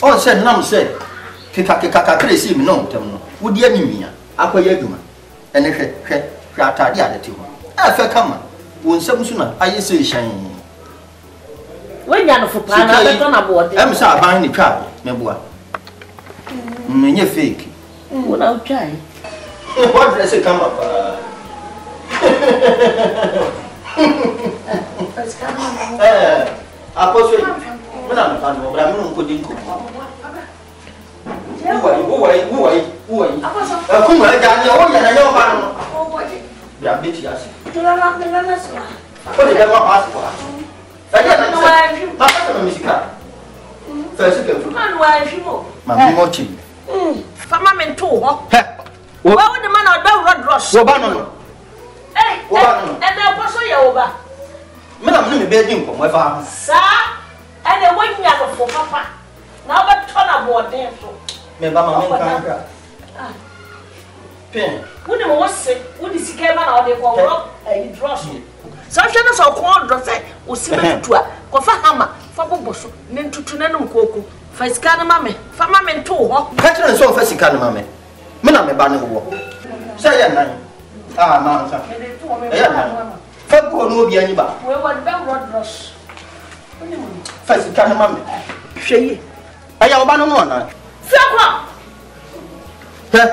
oh, said Nam said, Kitaka Cacacris, no, would the enemy, Aquayaguma, and if it shut the come on, some sooner. I say, shine. When you are for plan, I don't know what I'm sorry. I'm the crowd, my boy. When you fake, what I'll try. What does it come up? I was with Madame, but I'm not putting cook. Who are you? Who are you? Who are you? Who are you? Who are you? Who are you? Do not have the numbers. What did I ask for? I don't know why you pass music. First, you can't why you go. My watching. Come and two. What would the man or the road rush? So, Bannon. Hey, and the apostle Yoba. Madame, let me beg you for my father. Sir, and the waiting out for papa. Now, but turn aboard there. Remember, my pen. Who the most sick? Who is the or they call up and dross you? Such as a corn dresser will see me to a coffee hammer, for Boboso, then to Tunanum Coco, for Scanamame, for Mamma too. Pattern so for Scanamame. Madame Banner walk. Say a man. Ah, Mount. Fuck, no, be any bar. We want bell rod dross. First, Canamame. She. I am Banana. Fuck.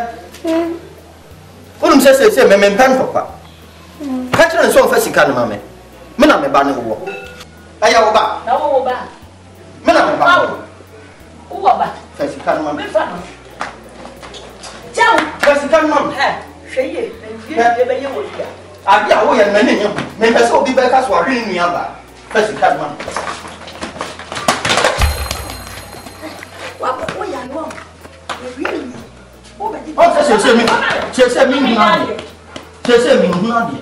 What I'm saying, say, men pan papa. Catcher and so first, you can't, mammy. Men are my banner. I am back. No, back. Men are my banner. Who are back? First, you can't, mammy. Jump, first, you can't, mammy. She is. I get away and many of you. Maybe so be back as we're in the other. First, you can't, mammy. What we are wrong. Really? Oh, c'est c'est c'est c'est c'est mine nadi, c'est c'est mine nadi,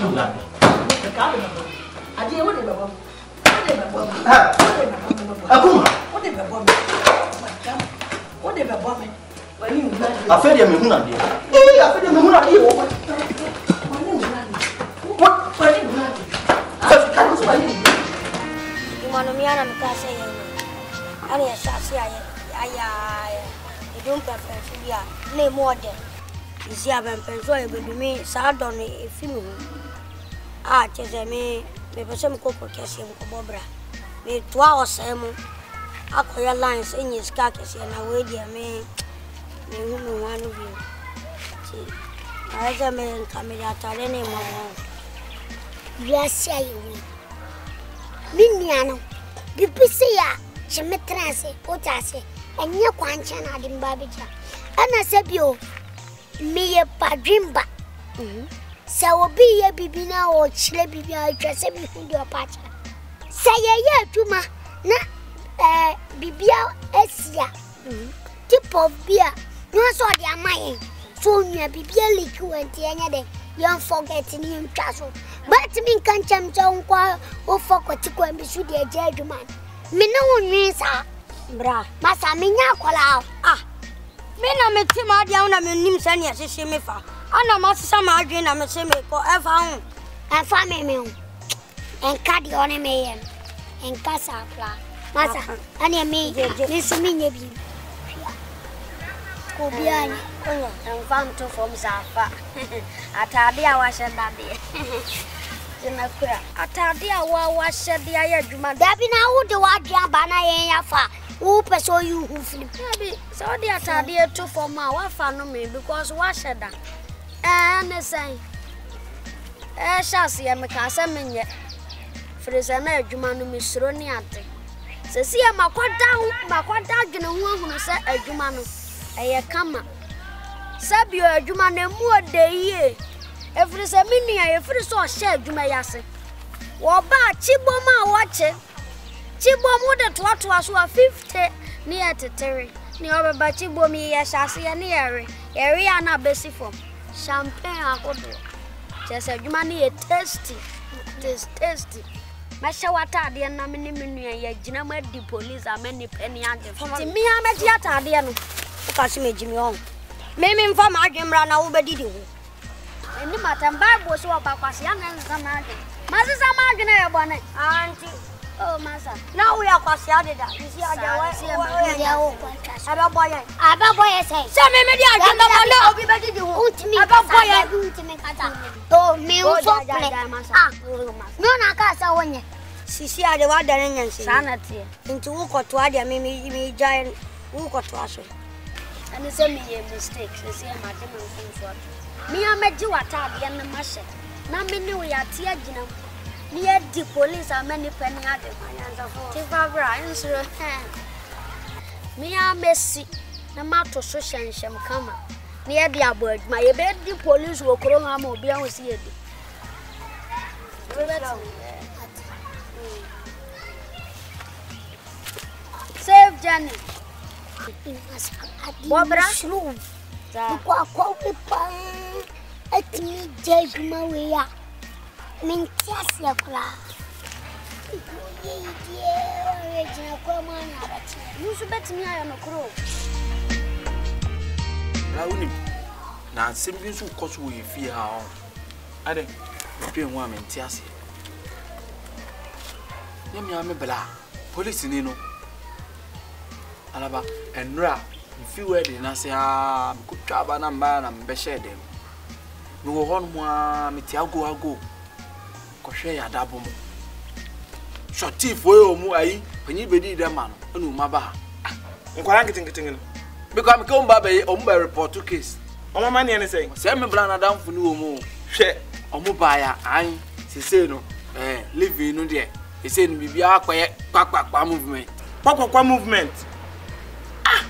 nadi. Adieu, où est le bâton? Où est le bâton? Ah, comment? Où est le bâton? Où est le bâton? Mine nadi. Affaire de mine nadi. Eh, affaire de mine nadi. Mine nadi. What? Mine nadi. Qu'est-ce que tu as dit? Tu m'as nommé à la maison. Allez, chassez, aïe, aïe. Don't prefer no more than is here and prefer to me. Sadon, if you are just a me, me pese me koko kesi me kobobra me toa osem akoya lines enyi ska kesi na we dia me me hu me wanu bi ti aja me camera tare ne mo gracia yo miniano bipese ya chemetrase otase enye kwanche na adimba bija ana sebio me ye padrimba mhm se obi ye bibi na o chire bibi atwa se bi fundi opacha se ye ye atuma na eh bibia esia mhm tipo bia no so de amaye so nua bibia liku enti enye de you forget ni ntwaso but me kan chamcha nkwa o fokoti kwa mbi su de je aduma me na wonwe sa bra masa me nya akola ah me na metima dia na me nim sa ne asese me fa ana masisa ma adwe na me se me ko efa ho efa me me ho enka di one me yen enka sa pla masa ani me ni se me nya bi ko bi ani ko enfa mto from sa fa atade a wa sheda de na kura atade a wa wa sheda ya adwuma da bi na wo de wa adwa ba na yen ya fa who person you who flip? So they are tired to form our family because what should that? And say, I shall see a mechanism yet. For is an edge, man, who is running at it. So see, I'm a quad down, my quad down, and a woman who said a German, a camera. Sub your German and more day. Every is a mini, I first saw shed, you may ask. Well, but Chiboma watch it. Chibomu de twatu aswa fifty near teteri ni obeba chibomi ya shasi ya neere eri ana besi form champagne akodo just adwuma ne tasty this tasty masha watade na me ne menua ya gina ma di police amani pani ande ti mi ha me ti atade no ka si me jimi on me me mfa ma adwemra na wo bedi di ho eni matamba bo so opakwasi ana nsa ma ade mazisa ma adwena ya bone anti oh, massa. Now we are quite sad. You see, I don't see a boy. I don't boy. Say, some media. I don't know. Everybody do me about boy. I don't make a time. Oh, me, oh, massa. No, I can't say one. She see, I don't want the sanity into walk or two. I mean, me giant walk or two. And it's only a mistake. You see, I'm a demon for me. I met you at the end of my ship. Now, me knew we are tear dinner. Near the police are many penny at the finance of Tifabra's hand. Mia Messi, the matter social and sham come. Near the abode, my bed, the police will call him or be on see. Save Jenny. Bob's room. The quack at me, Jake Maria. Mintias ya kula. Yeye original kwa mwana abati. Nusu beti mia ya nokro. Rauni. Na simbi nsu koso we fi ha on. Ade, pe nwa mintias. Yemi ame bela. Police ni no. Alaba enra fi we de na se a mkutwa ba na mba na mbeshe dem. Nugo hon mwa mitiago ago. Koshe ya dabo mu shoti fo yo mu ayi panyi bedi da ma no enu maba ha nkwara nkitinkitin no because me ko mba ba ye o mba report to case o mama ne ne sey sey me bra na danfo ni wo mu hwe o mu ba ya an sesey no eh living no de sesey no bibia akwaye kwakwa movement kwakwa movement ah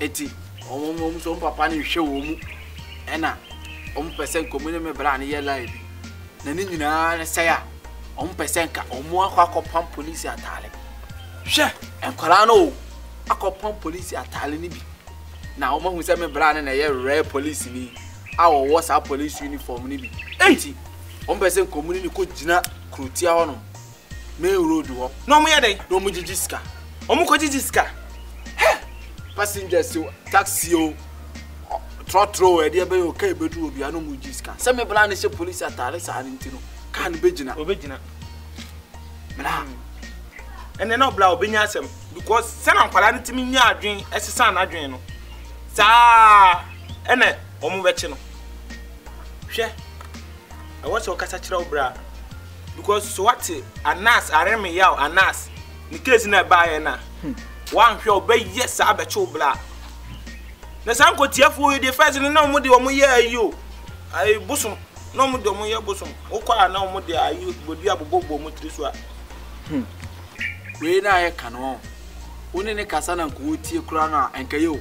eti o mu mu so papa ne hwe wo mu ena o mu person ko mu ne me bra na ye live nani nyina na saya one percent ka omo akwa akopam police atale hwe enkwara no akopam police atale ni bi na omo hu se me bra na ye re police ni awo wosa police uniform ni bi enti one percent community ko jina krutia hono me road ho no mo ye dey no mo jijiska omo ko jijiska he passengers taxi o trotro e dia be o kai bedu obi anu mu jiska se me bla ne se police atare sa anti no kan bejina obejina mala ene no bla obenya asem because se na nkwala ne timi nya adwen esesa na adwen no sa ene omu bechi no hwe e wo se o kasa kire obra because so what anas areme yaw anas ni case na ba ye na wan hwe obey yes abeche obla na san ko tiafo yi de first ni na mo de omo ye ayo ay busum na mo de omo ye busum o kwa na mo de ayo bodu abobogbo mo tiri so a hm we na ye kan won woni ne kasa na ko tie kura na enka ye o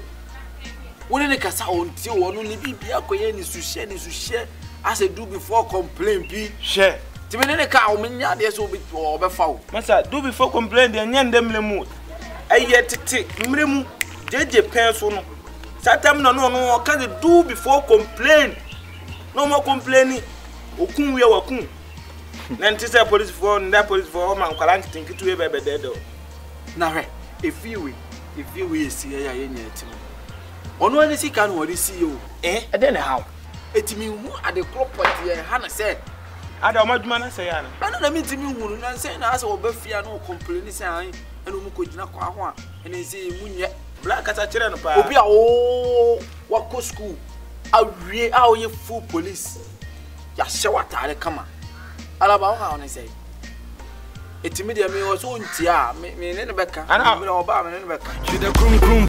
woni ne kasa on tie wonu ni bibia ko ye ni suhye ni suhye as I do before complain bi she ti me ne ka o menya de so obefa o masa do before complain de nyen dem le mu aye tete mire mu jeje pen so no satam no no no ka de do before complain no more complaining okun we wakun na nti say police for na police for man kwaran tinki to we be de do na hwe if you if you we see ya ye nyeti ono ani si kan wori si yo eh e de na how etimi hu ade property e ha na say ade o maduma na say ya na na mi timi hu na say na say obafia na complain say an eno mu ko jina kwa ho a ene say mu nye black ata kire no pa obi a o wa ko school awie a o ye full police ya shewa tare kama ala ba ho na say etimi de mi o so ntia me ne ne beka me o ba me ne ne beka she de krum krum.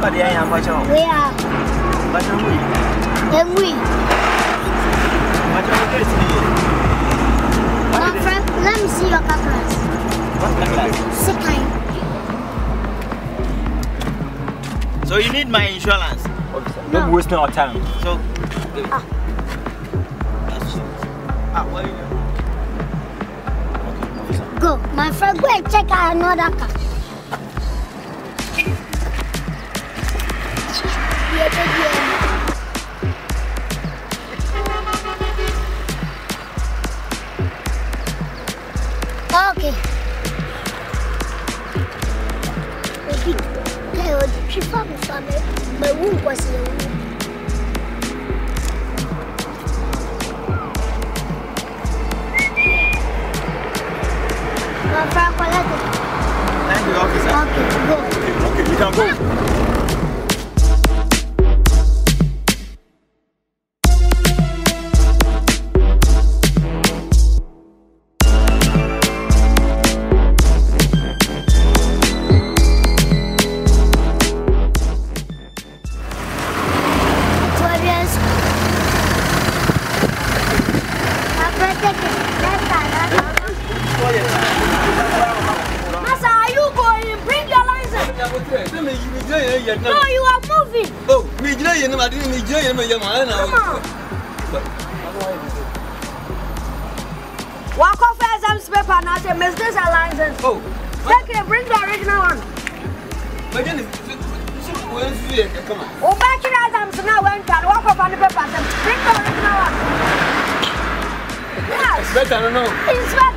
But I am much on. We are. But I'm weak. I'm weak. But I'm weak. My friend, let me see your cutlass. What cutlass? Sick time. So you need my insurance? Officer, no. Don't waste our time. So. Ah. That's it. Ah, what do you do? Okay, officer. Go. My friend, go and check out another car. Okay. She found me, but who was the Okay, okay, you can go. No, you are moving. Oh, we didn't hear him. I didn't hear him. Come on. Walk off as I'm paper and I say, Mister Alliance. Oh, okay, bring the original one. But then, come on. Oh, back in Adams now went and walk off on the paper and bring the original one. Yes. It's better, I don't know. It's better.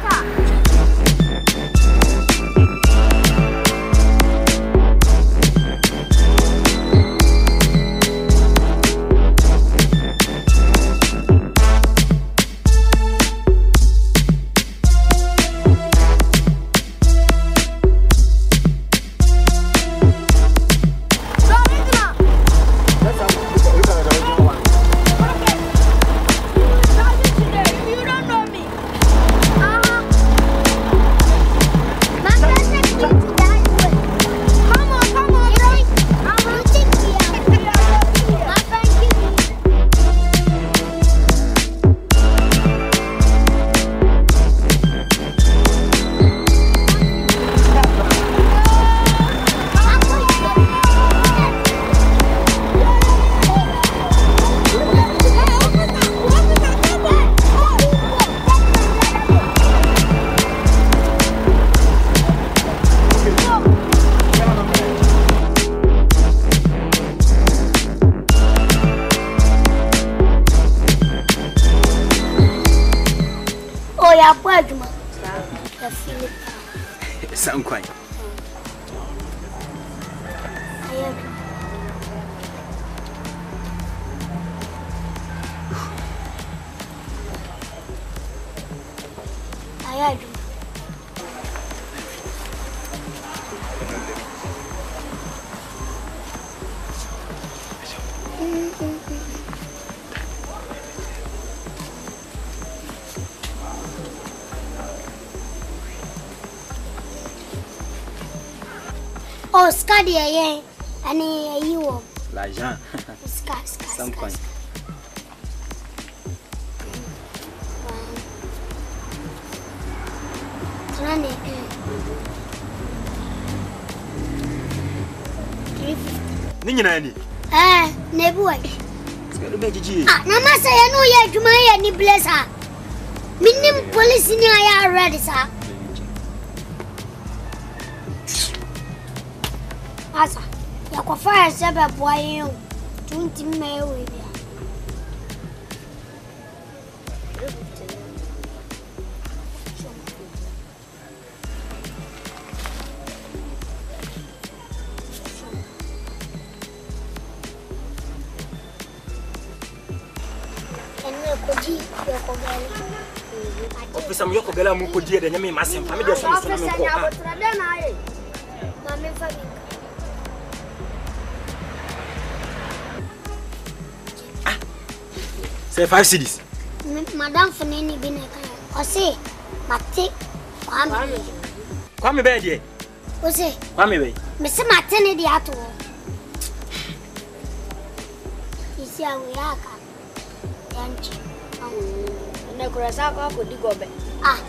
Sound quite. I agree. Oh, Scadi, yeah, and you are Lajan. Scad, Scad, Scad. Ninani? Ah, Nebuai. Ah, Namasa, I know you to my any blesser. Minimum police in your ready, sir. Asa, you can find yourself a boy you don't know where you are. And you could be your girl. Officer, you could get a muko dear than me, Massim. I'm just going to go. Say five cities. Madame Fanini been a car. I say, Matic, Kwame. Kwame Bay, dear. What's it? Kwame Bay. Mister Martin, the Atto. You see how we are. Thank you. And the Kurasaka could go back. Ah,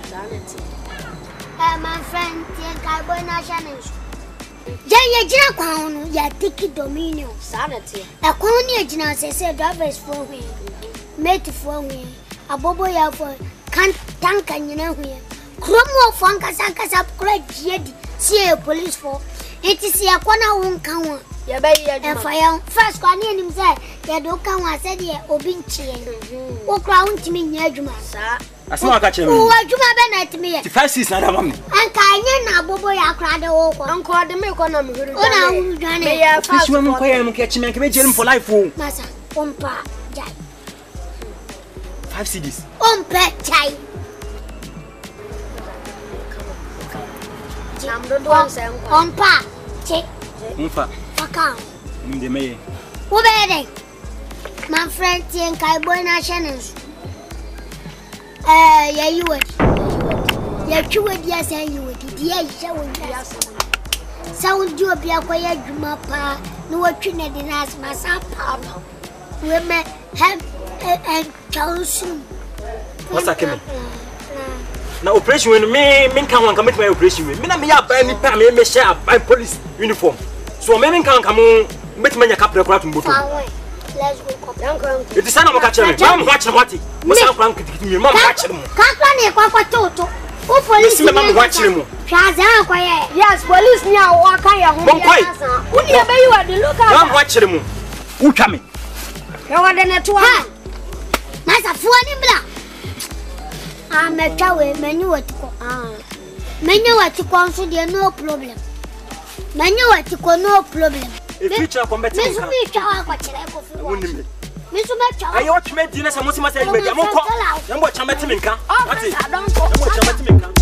my friend, take a boy national. Jaya Jina Kwano, ya tiki dominion. Sanity. A Kwani Jina says, drivers for me. Made for me, a bobo yabo can't tank and you know here. Cromwell Funkasankas up great jedi, see a police for it is a corner won't come on. Your baby and fire first one in himself. Your dog can say, Obinchi, or crown to me, Yajuma, sir. I saw a catcher who are Juma Bennett me. If I see Saddam and Kayan, a bobo, I cried over and called the milk on him. Oh, Johnny, I fish woman and catch him and catch him for life. Massa, Pompa, Jack. Five cities. On pet time. Ompa. Che. Ompa. Faka. Mde me. Wo be dey? My friend Tien Kai boy na chenens. Eh, ya yiwe. Ya twiwe dia san yiwe. Dia yisha wo dia san. Sound you appear quite a juma pa, no trinity as my son. We may have and chosen. What's that? Now, operation when me, men can't commit my operation. Me, I may have any pam, may share by police uniform. So, men can't come on, make my cap the crap in both. Let's go. It is not a catcher. I'm watching what he was out. I'm getting me, Mamma. Can't police me watching. Yes, police now walk here. Who do you be at the lookout? I'm watching them. Who coming? You are the next one. That's a funny black. I'm a coward. Menu what to go. Menu what to consider no problem. Menu what to go no problem. If you are competent, Miss Mitchell, I want you. Miss Mitchell, I ought to make dinner. I must have said, I'm going to call out. I'm going to make him come. I don't go. I'm going to make him come.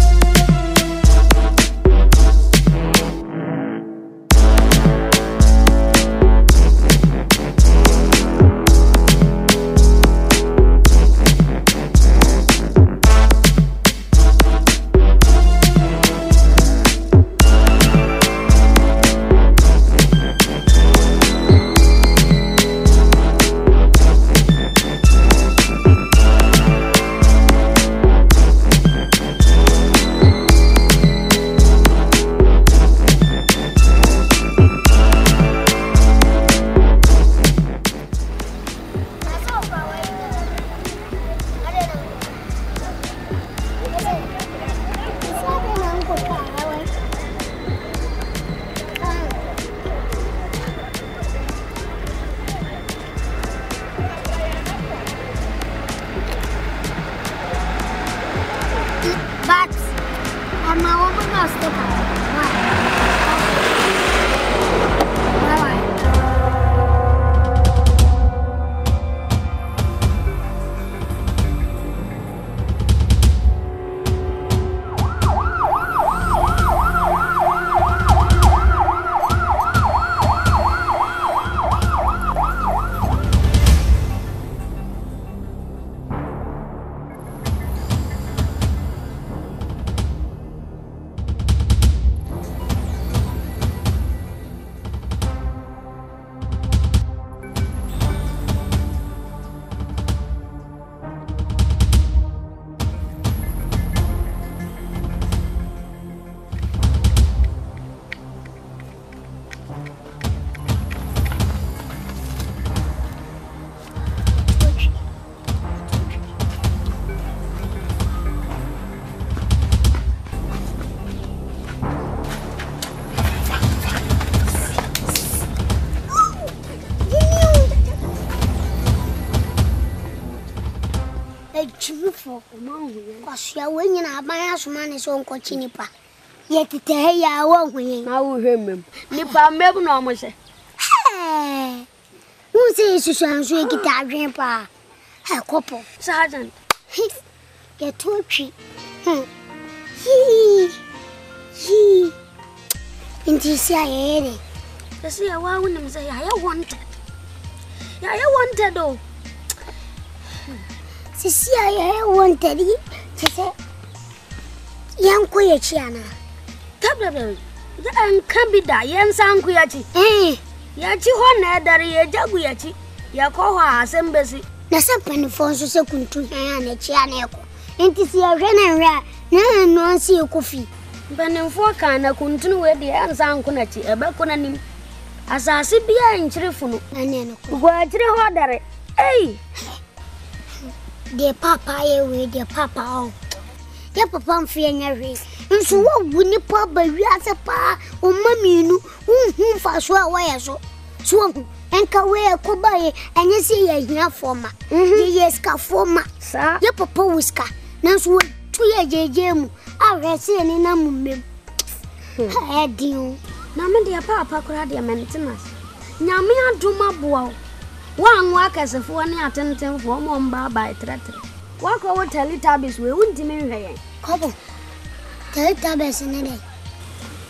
When my man is on Cochinipa, yet today I won't win. I will remember. Nipa, maybe no more. Who says you shall drink it? I grandpa. A couple, Sergeant. His get two tree. He, he, and he said, I see a woman say, I wanted. I wanted, though. See, I wanted it. Young Quiachiana. Tablet, and can be that young San Quiachi. Eh, Yachi Honor, Daria Jaguiachi, Yakoha, as embassy. The serpent forms a second to Hana Chianeco, and to see a ren and rat, none non see a coffee. But in four can I continue with the young San Cunachi, a baconanim. As I see behind Trifun, and then go at three order. Eh! Dear papa, you with your papa. Oh, dear papa, I'm feeling a race. And so, what would you papa be as a pa or mammy? You who for sure wire so swung and Kawe Kobaye and you see a year for my years car for my sir. Your papa was car. Now, so two years, Jim. I rest in a mum. I do. Mamma, dear papa, could have your maintenance. Now, me, I do my bow. One work as a phone attendant for one bar by threat. Walk over Teletubbies, we wouldn't mean rain. Couple Teletubbies in a day.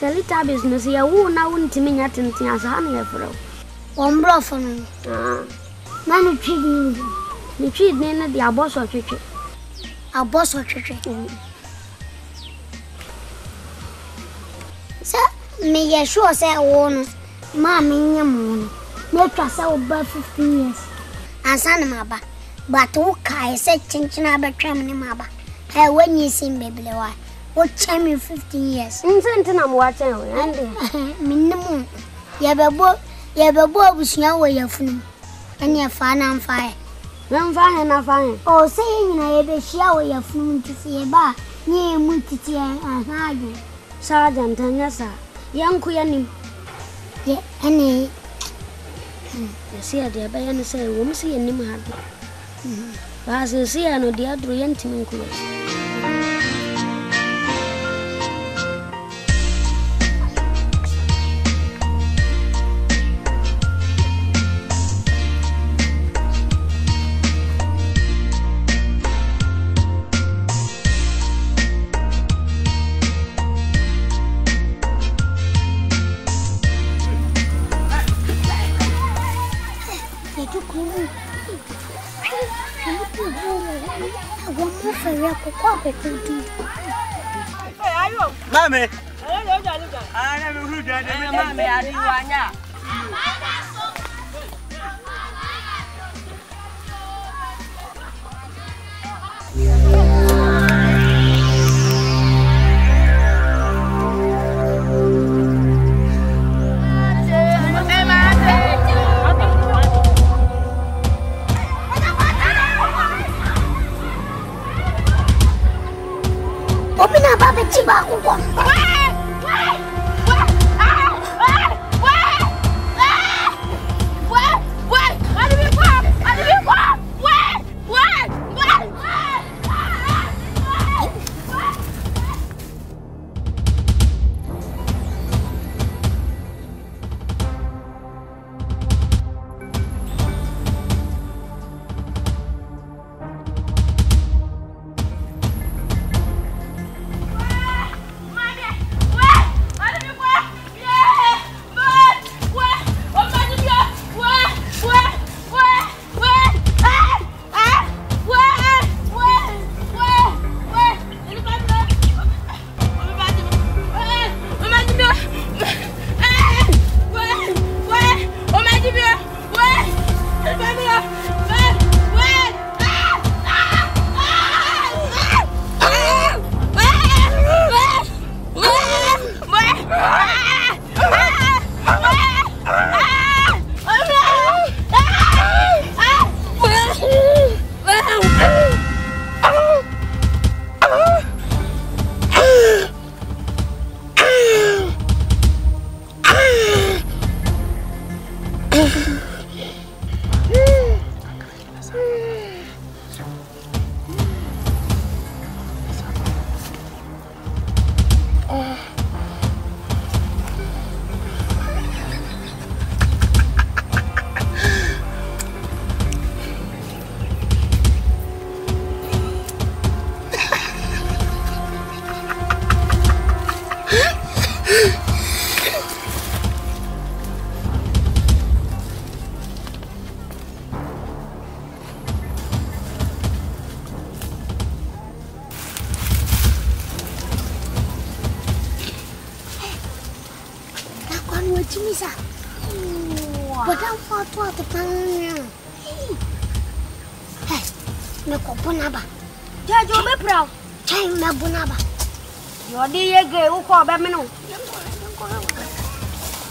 Teletubbies no see a woman timi nyatinti asahane fro. Ombro for me. Ah. Manu chidni. Ni chidni na dia boso chichi. A boso chichi. So me ya sure say wonu. Ma me nyamu. Me twasa oba fifteen years. Asana maba. But who kai say chinchina betwem ni maba. Hey, when you see me baby why? What time in fifteen years? I'm watching. Minimum. You have a boy, you have a boy with your way of him. And you're fine and fine. I'm fine and fine. Oh, saying I have a shower your phone to see a bar near Mutiti and Hagen. Sergeant and yes, sir. Young Queen. Yet any. You see, I dare by any say, woman see a name happy. As you see, I know the other intimate clothes. Hey, are you? Mommy. I never heard that. Mommy, I didn't want ya.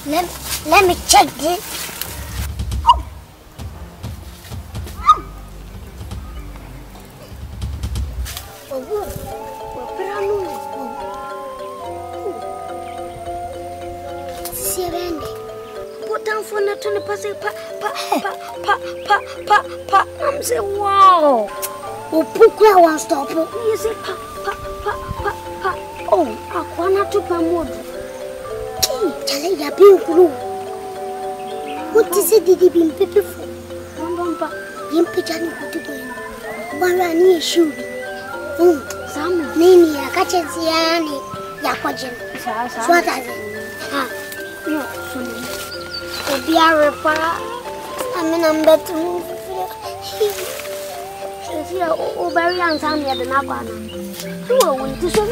Let, let me check this. Oh. Seven. Put down for not to pass it. Pa pa pa pa pa pa pa. I'm saying wow. Oh, put me one stop. You say pa pa pa pa pa. Oh. To promote. Chale ya binkulu. What is it did be beautiful? Bamba, you pitani kutu boyini. Bamba ni shuri. Um, samu nini ya kachenziani ya kwajeni. What does it mean? To be a repairer, I mean, I'm better. If you're over young, I'm here than I want. You are willing to show me.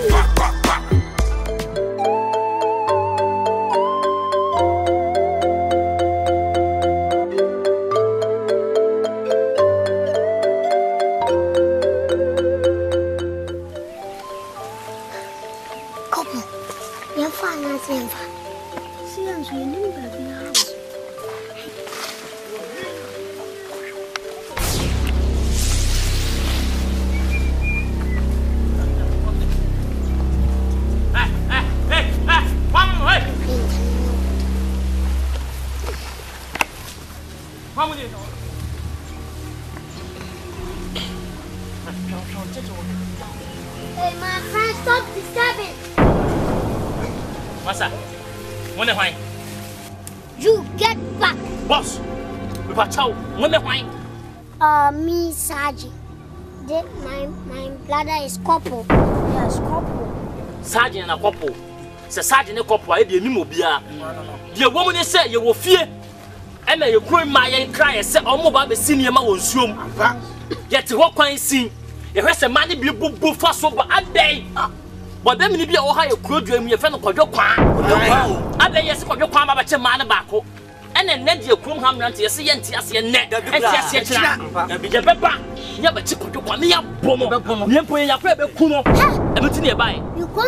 Is couple. Yes, couple. Sergeant and a couple. It's a sergeant and a couple. I didn't know Bia. The woman is said you will fear, and you cry my and cry and say, "Oh, my senior man was soon." Yet what can see? It has a money be boo for so bad day. But then maybe Ohio could dream your friend of your crime. I bet yes, for your crime about your man back. And then let your crumb ham run to your sea and Tias and net. Yes, yes, yes. You going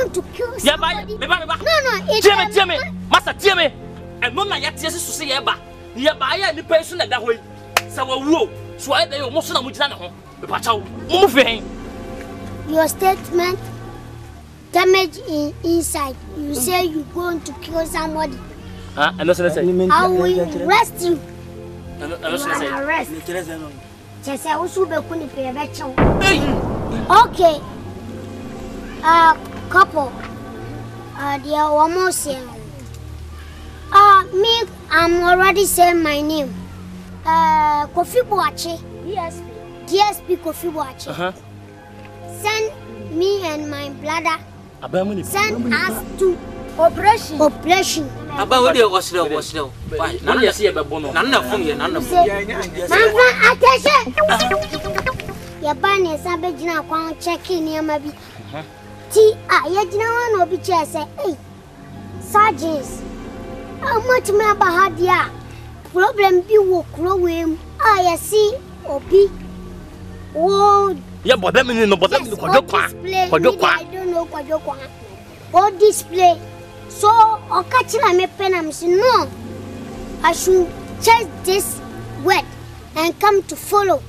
to kill somebody? No, no, it's Jimmy, Jimmy, Master Jimmy. And Mama Yatis to see Eba. Nearby, any person that way. So, whoa, so I they almost not with Anna. But I'll move him. Your statement damage in inside. You say you're going to kill somebody. Huh? I'm not saying I will arrest you. I'm not saying arrest. Just I also be going to pay back you. Okay. Uh, couple. Uh, they are almost here. Uh, me, I'm already saying my name. Uh, Kofi Boache. D S P. D S P Kofi Boache. Uh huh. Send me and my brother. Send us to operation. Operation. About the Oslo, Oslo. None of you see about Bono, none of them, none of them. Your ban is a big now, checking your maybe. Tea, I yet no one will be just say, hey, sergeants, how much my Bahadia problem be walk low him. I see or be. Oh, yeah, but that means no, but that's what I don't know what you want. Or display. So, I catch my pen and say, no, I should change this word and come to follow.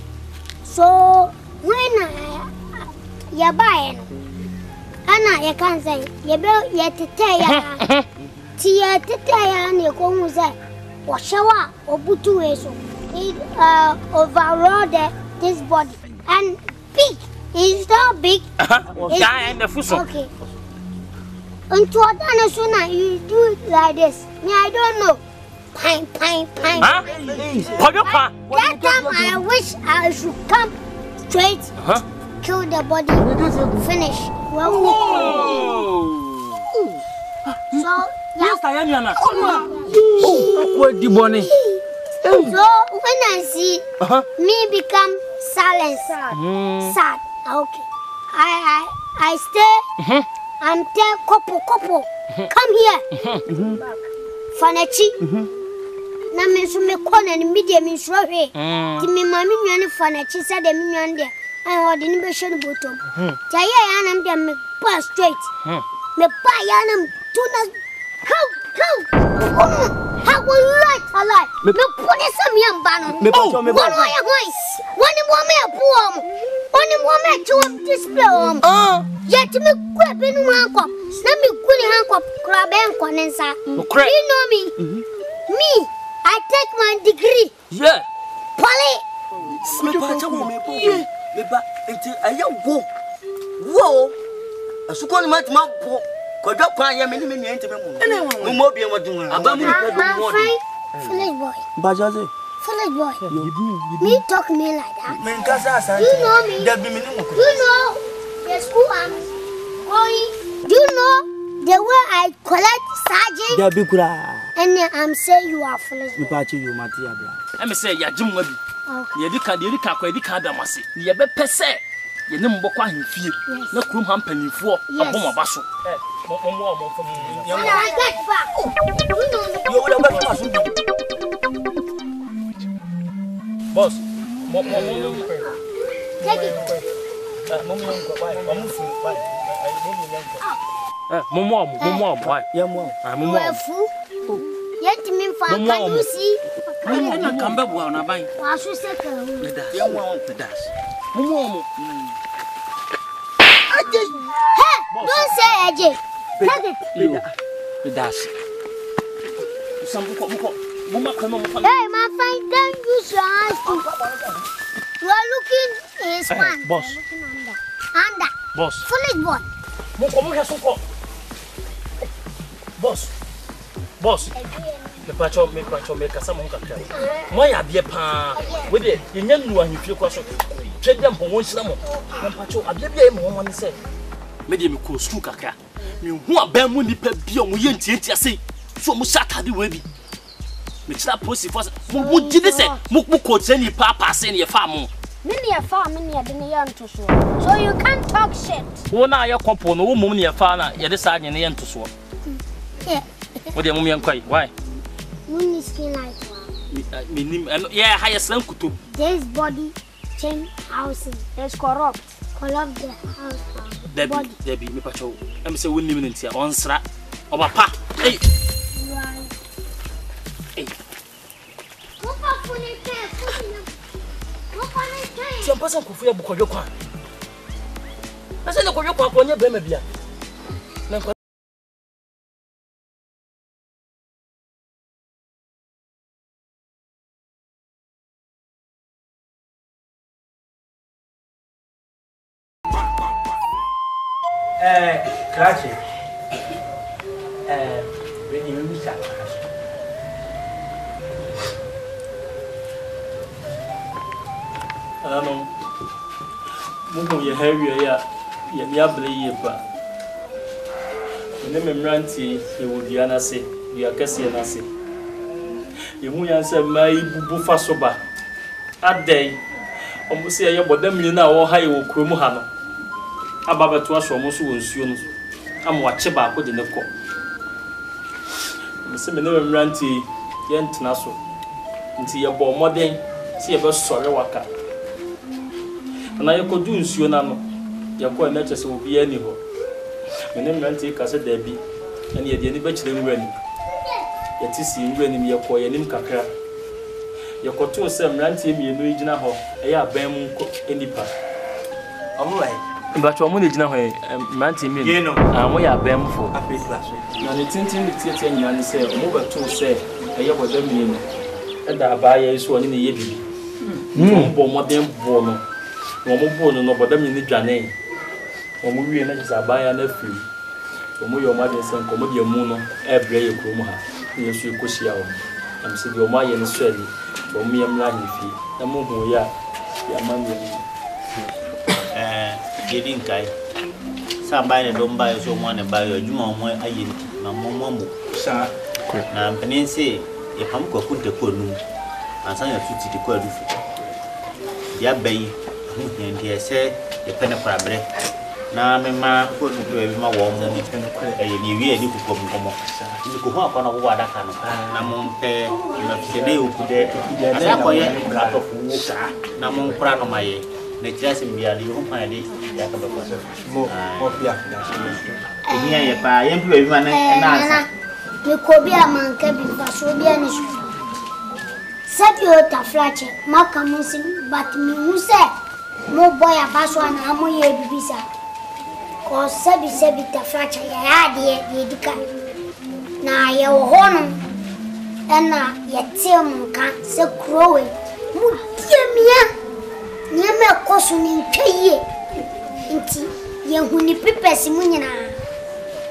So, when I am buying, Anna, you can say, you build yet to tell Tia to tell you, come with that, or shower, or put to it overrode this body. And big, it's not big. Okay. Until then, sooner you do it like this. Me, I don't know. Pine, pine, pine. Huh? That time I wish I should come straight, uh-huh. Kill the body, finish. Well, oh. So yes, I am. Oh, what the money? So when I see uh-huh. Me become silent, sad, mm. Sad. Okay, I, I, I stay. Uh-huh. I'm there, couple, couple. Come here. Fanachi. Now, me so me call and media me so he. Timi mami nyane fanachi said the nyan there. I hold in be show bottom. Jaye yanam dem me pass straight. Me pa yanam to na go go. How will you like a life? Me put some yam ban. Me put me ban. One woman poor. Only woman to have display on. Oh, yet me grab in one cup. Let me quickly hang up, grab and condenser. You know me. Me, I take my degree. Yeah. Polly. I woo. Whoa. I should call him at my book. Could up by a minimum. No more be what doing. I'm fine. Boy. Bajazi. Village boy, you, me talk me like that. You know me. You know the school I'm going. You know The way I collect sergeant, and then I'm saying you are foolish. We patch you, Matia. I'm saying you are Jim Webby. You look at the Rika, you look at the Massy. You bet per se. You know, Boka, you feel no crumb hampering you for a bomb of basso. Boss, more money. Momo, Momo, why? Yamu, I'm a fool. Yet, mean for you see, I don't come back one. I buy. I should settle with that. You want to dash. Momo, I just don't say, I just take it. The dash. Some Mama, come on. Hey, my fine, don't use your eyes. You are looking is one. Boss. Under. Boss. Foolish boy. Momo, yes, Momo. Boss, boss, me patcho, me patcho, me kasa munga kari. Moi abie pa, wede, yenye nuwa hifio kwa shoto. Chedi ampongo islamu, me patcho abie bie mungu mani se. Me di me kusuku kaka, me huwa bemu ni pe bia muye nti nti ase, so musaka di webi. Me chila posi fasi, mu jidi se, mu mu kote ni pa pa se ni efa mu. Ni ni efa, ni ni adini yantuswa. So you can't talk shit. Wona ya kompo no, mu ni efa na yadisa ni yantuswa. What do you mean? Why? Moon is skin like one. Yeah, higher slam kutu. This body chain housing is corrupt. Corrupt the house. Debbie, Debbie, me pacho. I'm say one minute here. On sra, over pa. Hey. Hey. Go pa puni pe, puni na. Go pa na pe. Si on passe en kufuya bukoyo kwa. Na se le kufuya kwa kwenye bema bia. Eh, Crash. Eh, when you miss a crash. Ah no. Mungu ya heavy ya ya miabli ya ba. Nime mranti yewudi anase, yakasi anase. Yemu yanse mai bubu fasoba. Adai. Omusi ya bodam ni na wo hai wo kromu hano. Ababa to us almost was soon. I'm watching back with the Nako. The seminar ranty, Yent Nasso. Until your born modern, see a bus sorry waka. And I could do in Sionano. Your poor natures will be any more. My name ranty Casset Debbie, and yet the any batch them running. Yet is in running your poor name Kakra. Your cotu sem ranty me in Regina Hall, a ya bam any part. All right. But I'm not going you know, I'm going to be for. I'm going to be you didn't buy don't buy someone and buy your Juma. I didn't, Mamma. Sir, I'm going to say, if I'm going to put the cold room, I'm going to put the cold roof. Yeah, bay, and dear, say, the pen of fabric. Now, my coat will be my warm, and you can come up. You could walk on a water can, and I'm on pay. You have to say, you could get a lot of wood, and I'm on proud of my. The dress in Biali, you find it. You could be a monkey because you'll be an issue. Set your taflache, Maka Musim, but me who said, no boy of us one amoye visa. Or Sabi Sabi taflache, I had the education. Now you're home, and now you're telling me can't so grow it. Nyame akoso ni twaye nti yehu ni prepare mu nyina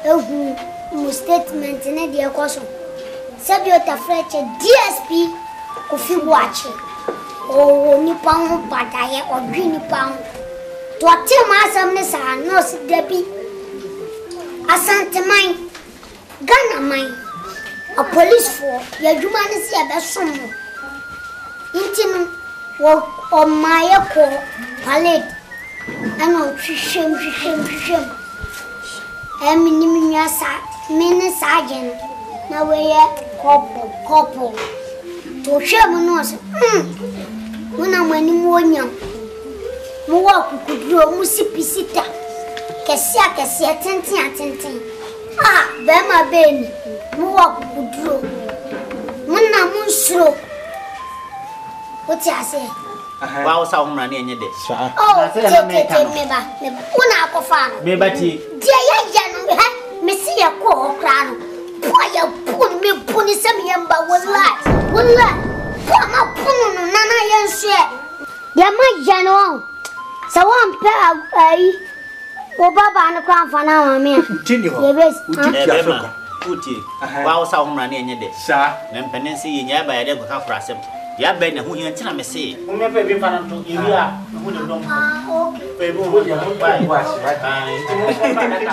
ehu mu statement na de akoso sabiota freche D S P ko figuache o ni panu padaye odwini panu to atima asam ne sa no sidabi asante mai Ghana mine. A police for your human is a summon. Intimate work on my call, palette, and on shim, shim, shim. A mini sergeant. Now we are couple, couple. To Sherman was, hm, when I'm winning one young. Mowaku could draw Musipicita. Cassia, Cassia, Tintin, Tintin. Ah, Bema Ben, Mowaku could draw. Muna Munsro. What I say? Wow, some running in this. Oh, take it, neighbor. Una Cofa, Bebati. Dear, Messia Cor Crown. Why you put me, put some yamba will lie, will lie. Put my pun, Nana Yanshare. They're my general. So one pair of Baba and a crown for now. I mean, Tindy, the best. Putty, wow, some running in this, sir. Then Penancy, and Yabba, I never come for us. Yabba, who you tell me, say, whoever you found to you are, who don't know. They would have by was right.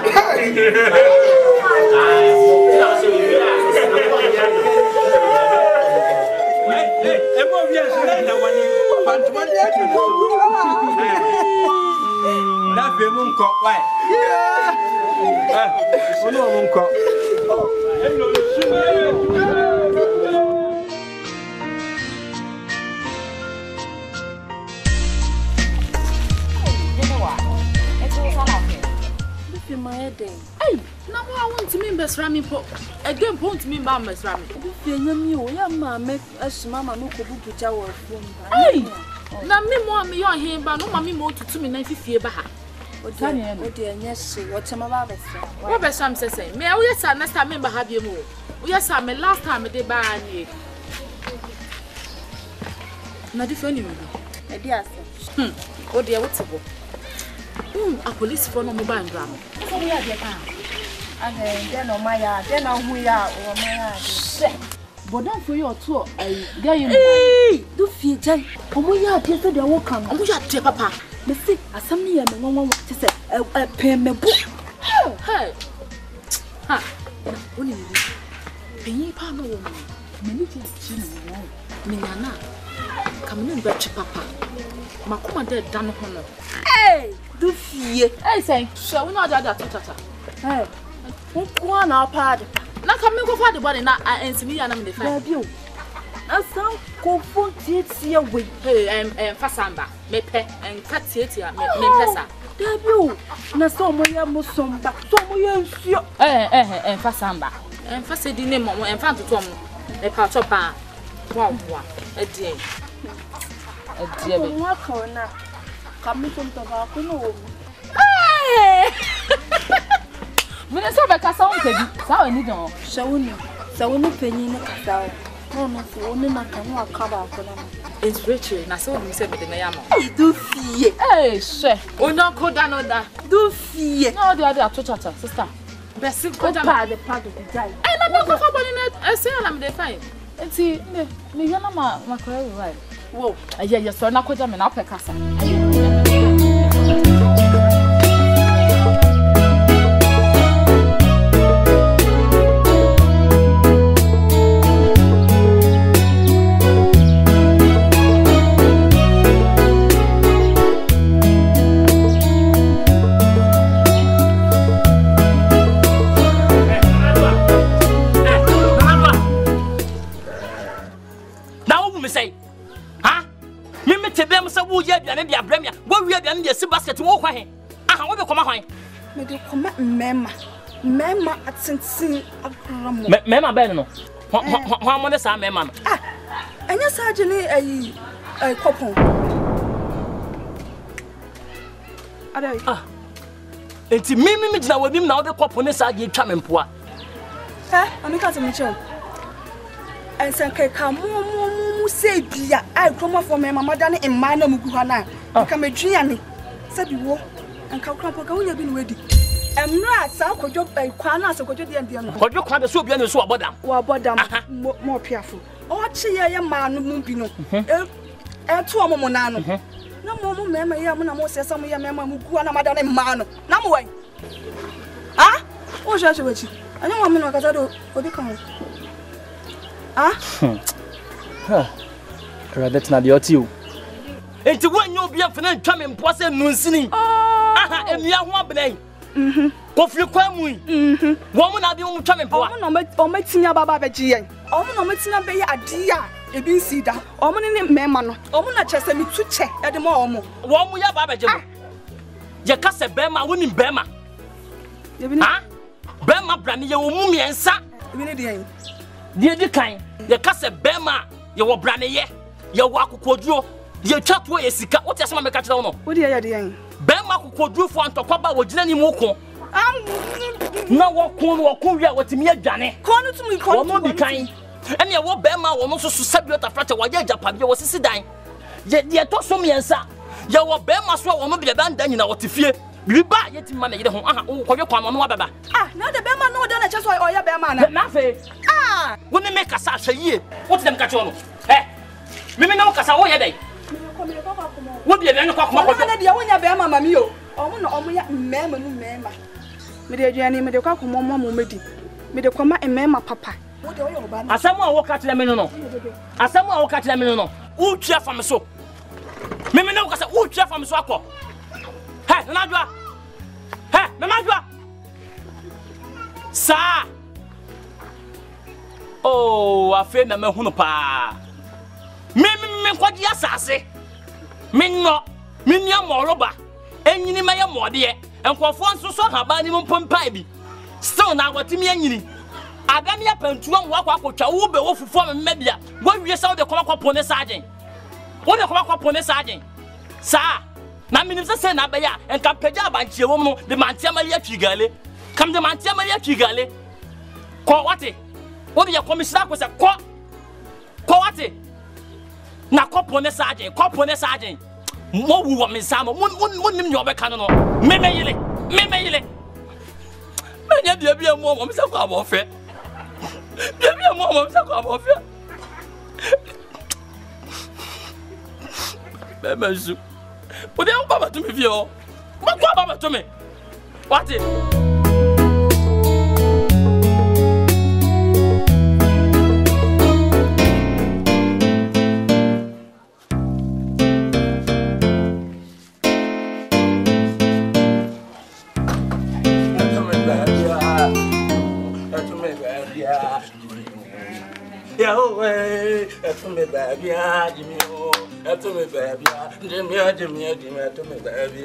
Hey, now I want to mean best ramming for a game point to me, Mamma's ramming. Hey, now me more me on him, but no mammy more to two minutes if you ever have. What time, yes, what's my mother? What best I'm saying? May I, yes, I must remember have you more. Yes, I'm the last time I did buy you. Not if any one. I dare say, hm, what dear, what's up? A police phone on the bank, Grandma. And then on my yard, then on we are on my yard. But don't for your tour, I get you. Do feature. Oh, we are here for the walk. I'm going to papa. The sick, as some me and the woman to say, a payment book. Hey, ha, only pay papa. Many things, Minana. Come in, bet papa. My commander done honor. Hey! Do fear. Hey, say, shall we not do that? Hey, one our party. Now come and go for the body now and see me and I'm the family. Now some confronted here with Fasamba, Mepe, and Catia, Mepessa. Debut, now some way are Musum, but some way are sure. Eh, eh, and Fasamba, and Fassi Nemo, and Fantom, a patch of bar. One, one, a day. A dear, one corner. Coming from the balcony. Hey! Minister, I can't sound it. Sound it, don't. Sound it. Sound it. Penny, no castle. No, no, no. Only my canoe are covered. It's Richard. Now, so we said with the Mayama. Do fear. Hey, sir. Oh no, go down on that. Do fear. No, the other are sister. Best thing for the part of the guy. Hey, I'm not going for money. I say I'm the fine. And see, me, me, you're not my my career, right? Whoa. Yeah, yeah. So now, go down and I'll pick us up. Mema, Mema, at Saint-Sin, a crumble. Mema Benno. How much is our Mema? Ah, and yes, I generally a couple. Ah, it's me, me, now with him now the couple is I give charming poor. Ah, I'm a cousin, Michel. And Sanka, come, say, dear, I come for my mother and my name, Guana. Come a gianni, said you walk, and Calcrampa, you have been ready. I'm not so could you pay Quanas or could you be in the end? Could you quite a soup and so about them? Well, about them more careful. Oh, she a man, Mumpino, and two monano. No more, mamma, Yamma, says some young mamma, Guana, Madame Mano. No way. Ah, what's your I don't want to do what ah? That's not your two. It's when you'll be a friend coming, Posse Munsini. Ah, and you are one blame. Mhm. Coffee, come we. Mhm. Woman, I don't come and put on my own senior Baba Gian. Almost no missing a bay idea. A bin cedar. Omen Memano. Omona chest and two check at the moment. One we are Baba Jan. You cast a Bema winning Bema. Bema brandy, your mummy and sa. Dear decline. You cast a Bema, your brandy, your walk quadro. Your chat way is sick. What does one catch down? What do you do? Bema could do for Antopaba with Jenny Moko. Now, what corn or Korea with me, Johnny? Corn to me, corn won't be kind. And your war Bema will also subject a frat away Japan. You was a sedan. Yet, dear Tosomi and Sa, your Bema swell will not be abandoned in our fear. We buy it in money. Ah, oh, for your common mother. Ah, not the Bema, no, then I just why all your Bema. Nothing. Ah, when they make us such a year, what's them catch on? Eh, women know Casa all your day. What do you mean? Mamma, oh, no, mamma. Media Jenny, Medica, Mamma, Mumidi, Medicoma, and Mamma Papa. As someone will catch Lemino, as someone will catch Lemino, who cheer from so. Mimino, who cheer from Swaco. Hey, Nadra, hey, Namadra, Sir. Oh, I fear the Mahunopa. Mimim, what yes, I say. Minno, Minya Moroba, and you may more dear, and for Fonso Habanimum Pompai. So now what to me and you? I got me up and two and walk up with a woman of foreign media. What we saw the clock upon the sergeant. What the clock upon the sergeant? Sir, Naminus and Abaya and Campaja by Chiromo, the Mantia Maria Chigale. Come the Mantia Maria Chigale. Coate. What your commissioner was a coat? Coate. Now, Copone Sergeant, Copone Sergeant. More woman, Sam, one wouldn't your cannon. Memele, Memele. Many there be a moment of our warfare. There be a moment of our warfare. Memazu, but they don't bother to me, Vio. What bother to me? What it? Yahweh, to me, baby, Jimmy, to me, baby, Jimmy, Jimmy, Jimmy, to me, baby,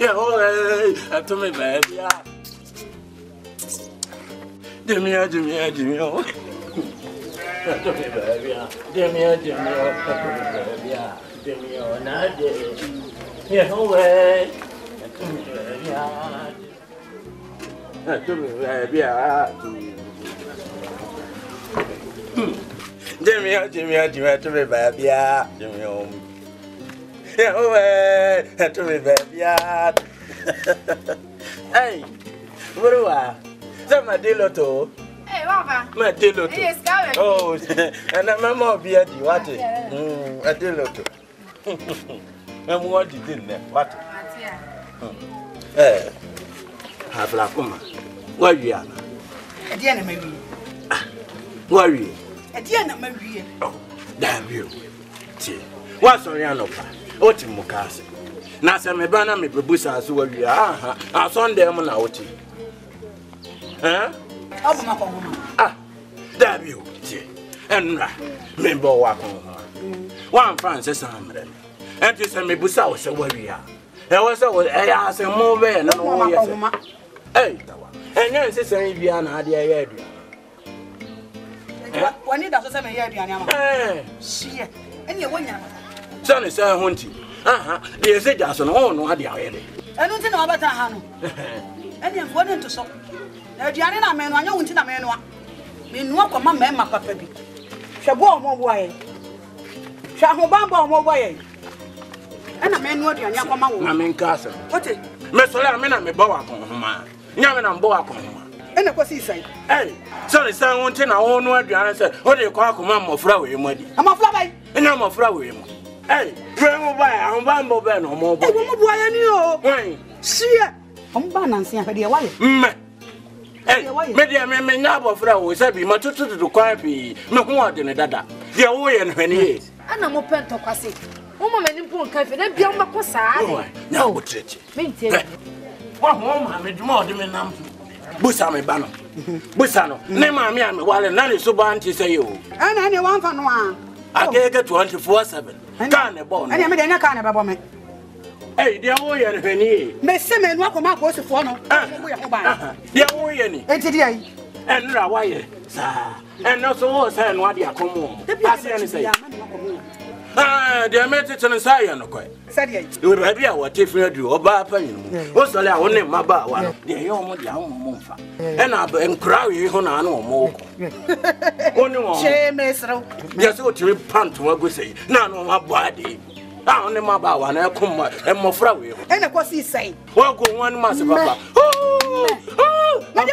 Yahweh, to me, baby, Jimmy, Jimmy, Jimmy, to me, baby, Jimmy, Jimmy, baby, Jimmy, not Yahweh, to me, baby, to me, baby. Jimmy, Jimmy, Jimmy, to me, baby, Jimmy, to me, baby. Hey, what do I? Is that my dear Lotto? Hey, Papa. My dear Lotto. Yes, coming. Oh, and I'm more beardy. What? Hmm, my dear Lotto. I'm what did dinner. What? Hey, have la come. Where you are? At the end, maybe. Where are you? At the end of my beer. Oh, damn you. What's on your number? What in Mocassi? Nasa me banner me probusa as well. Ah, I saw them on our tea. Huh? Ah, damn you. And remember walk on one Francis Amber. And you send me busa was a warrior. There was a way I asked a move and no one. Hey, and then sister Indiana had the idea. When you does seven years, eh? See, and you win. Son is a hunting. Aha, there's a dozen. Oh, no, I don't know about Hano. And you're going to so. The Diana man, I know into the man. Mean, walk on my man, my papa. Shabon more way. Shabon more way. And a man, what you're not my main castle. What is Messola? Men and me boa con man. Yaman and boa con. And of course, he said, hey, sorry, son, won't tell our own word. You answer, what do you call Mamma Flower? I'm a flower, and I'm a flower. Hey, travel by, I'm Bambo Ben or more. Why, see, I'm balancing a very wide. Media may not offer us a be much to quiet me, no more than a dada. The away and when he is. And I'm open to Cassie. Woman in Punk Cafe, let me on my cosa. No, what's it? One woman made more than a Busame Bano. Busano, name my mammy while another so banty say you. And anyone for one. I get twenty four seven. And a bone. And I made a kind of a woman. Hey, they are way and penny. Miss Simon, welcome up was a phone. They are way and it. And Raway, sir. And also, and what they are come on. I see anything. Ah, they are met it on a scion. You would have your different do or barpany. What's the only Maba one? They are only our Mumfa. And I am crowding on an old. Yes, what you repent to what we say. None of my body. I only Maba one, I come and more from you. And of course, he say, welcome one master. Oh, my One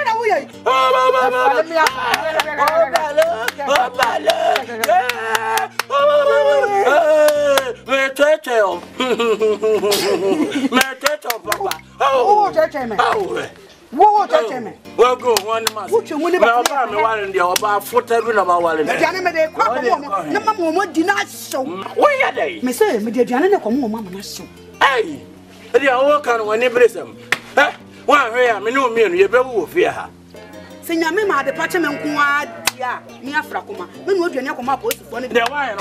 way, I know me and you will fear her. Send your mamma the patchman, Kuadia, Niafracuma, when would you not come up with one of the wine?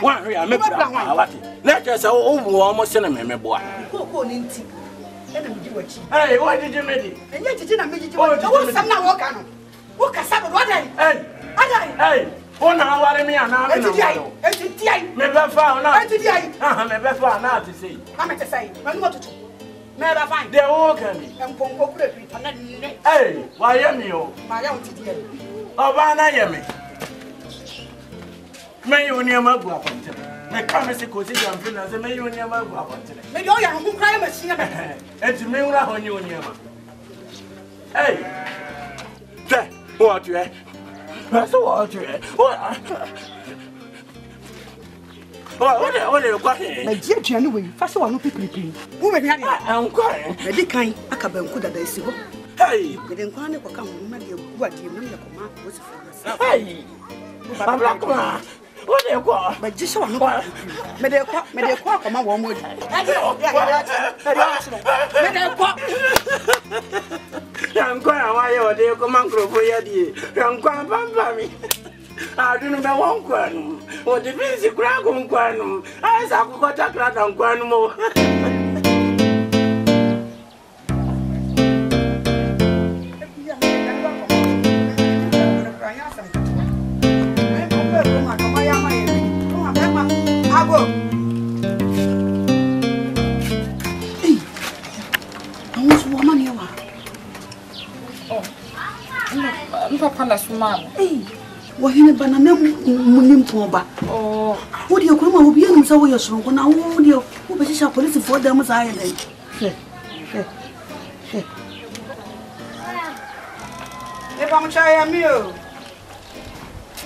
One way, I make one. Let us all almost send a member boy. Hey, why did you make it? And yet you didn't make it. I was not walking. Walk us up, what I am. One hour and me and I'm to die. And to die, never found out to die. I never found out to see. I'm at the side. I'm not to. Never find their own candy. I'm going to put it on the Hey, why am you? My own T D A. Oh, why am I? May you near my guapon today. May come as a cousin and friend as a may you near my guapon today. May you have a crime machine and to me on you near my. Hey, what you are? That's what you are. What are you going? My dear January, first of all, no people. I'm crying. I think I can't put that. Hey, you didn't want to come. What do you mean? Hey, I'm not. What do you call? But just one. May they call? May they call? Come on, one more time. I'm crying. Why are they coming for you? I'm crying. Bam, I don't know one quantum. What the busy crag on quantum? I saw what a crag on quantum. Why you banana munim pomba? Oh, what do you come over here and saw your shrunk? Now, what do you wish our police for them as I am? If I'm shy, I'm you.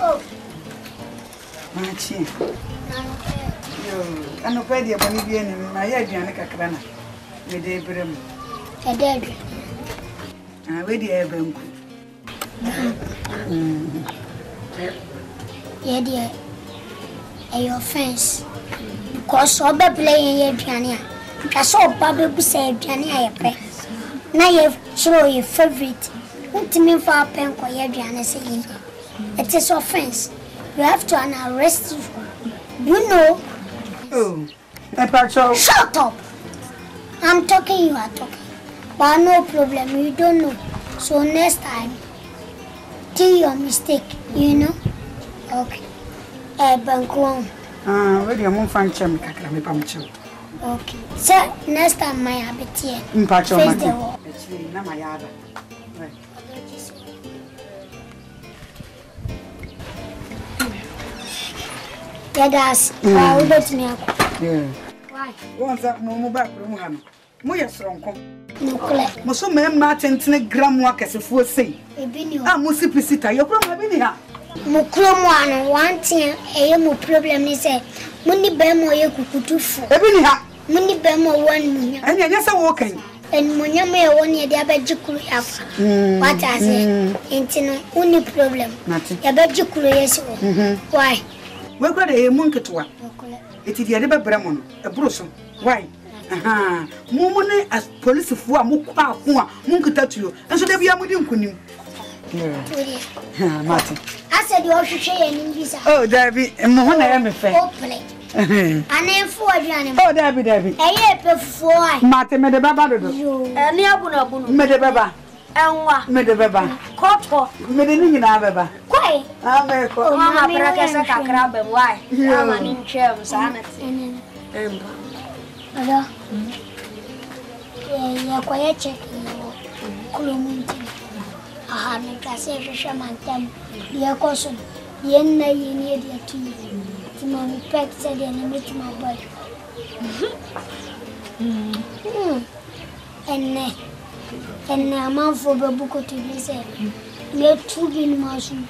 Oh, my chief. I'm afraid you're going to be in my head, Janica Crana. The day, Brim. I did. I ready, I bring. Yeah, dear. Your offense. Because all the playing Adriania. Because all Babu say Adriania. Now you show your favorite. What do you mean for a pen called Adriana saying? It is offense. You have to arrest you. You know. Oh, Patrol. Shut up! I'm talking, you are talking. But no problem, you don't know. So next time, do your mistake. You know? Okay. Eh, Bankwong. Ah, where do you want to find Chemi Kakrami Pamchu? Okay. So, next time, my habit here. Face the wall. Actually, not my other. Right. Yeah, that's. Why would it me up? Yeah. Why? Once that Mumu back from Muhammad. Muya strong. Musu mema tentine gram wake sefo sei. Ebini o. Ah, musi pisita. Your problem ebini ha. Mukromo anu wanti eye mu problem ni se. Muni bemo ye kukutufu. Ebini ha. Muni bemo one munya. Anya nyasa wo kan. And when you may only a diabetic have what I say, it's an only problem. A bad you could yes. Why? Well, got a monkey to one. It is the other Bramon, a brussel. Why? Aha, Mumone as police of one Mukpa, Munka touch you, and so there be a Mudunku. I said you ought to say an invisible. Oh, Debbie, and Mohana am a fair. And then four, oh, Debbie, Debbie. I have four. Martin made a baba. And Yabuna made a baba. And what made a baba? Cotto, Medina Baba. Quite. I'm a crab and why? I'm an inch of Sanet. You're quiet checking. I have a classification and them. Your cousin, the end I need your tea. Mommy packed said and meet my boy. And and a month for the book to be said. Let two be motion.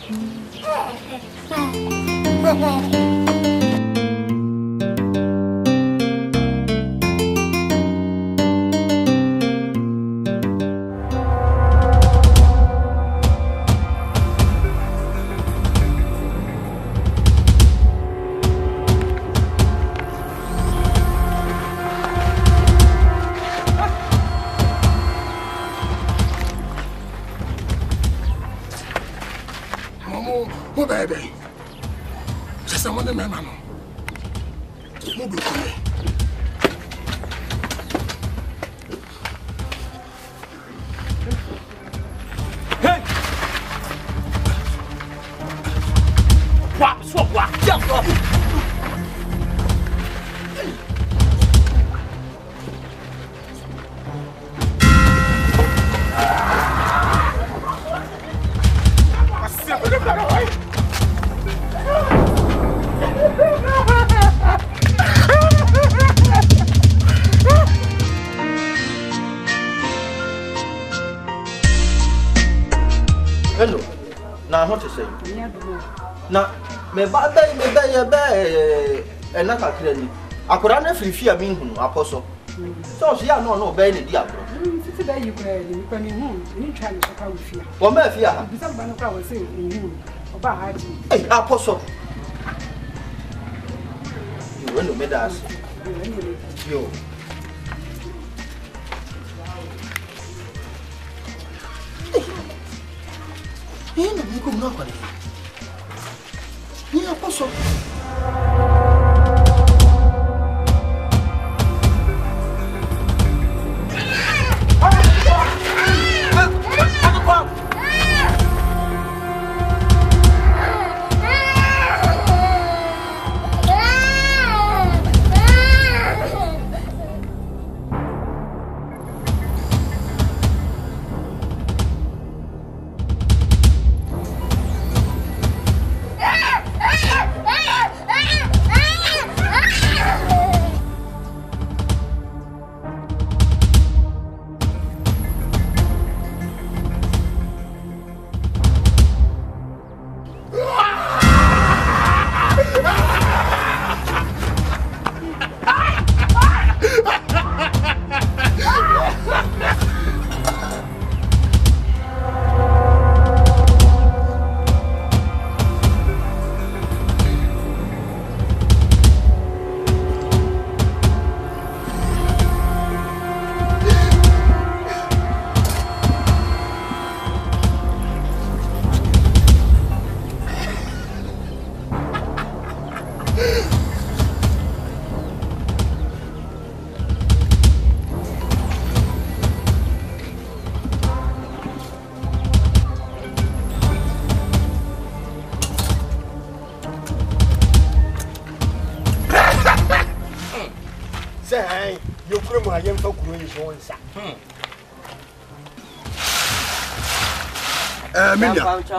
And not clearly. I could not fear being apostle. So she had no baby diablo. You can be moved, you try to come with you. Or Mafia, someone was saying you about apostle. You went to made us. You. You could not. You apostle.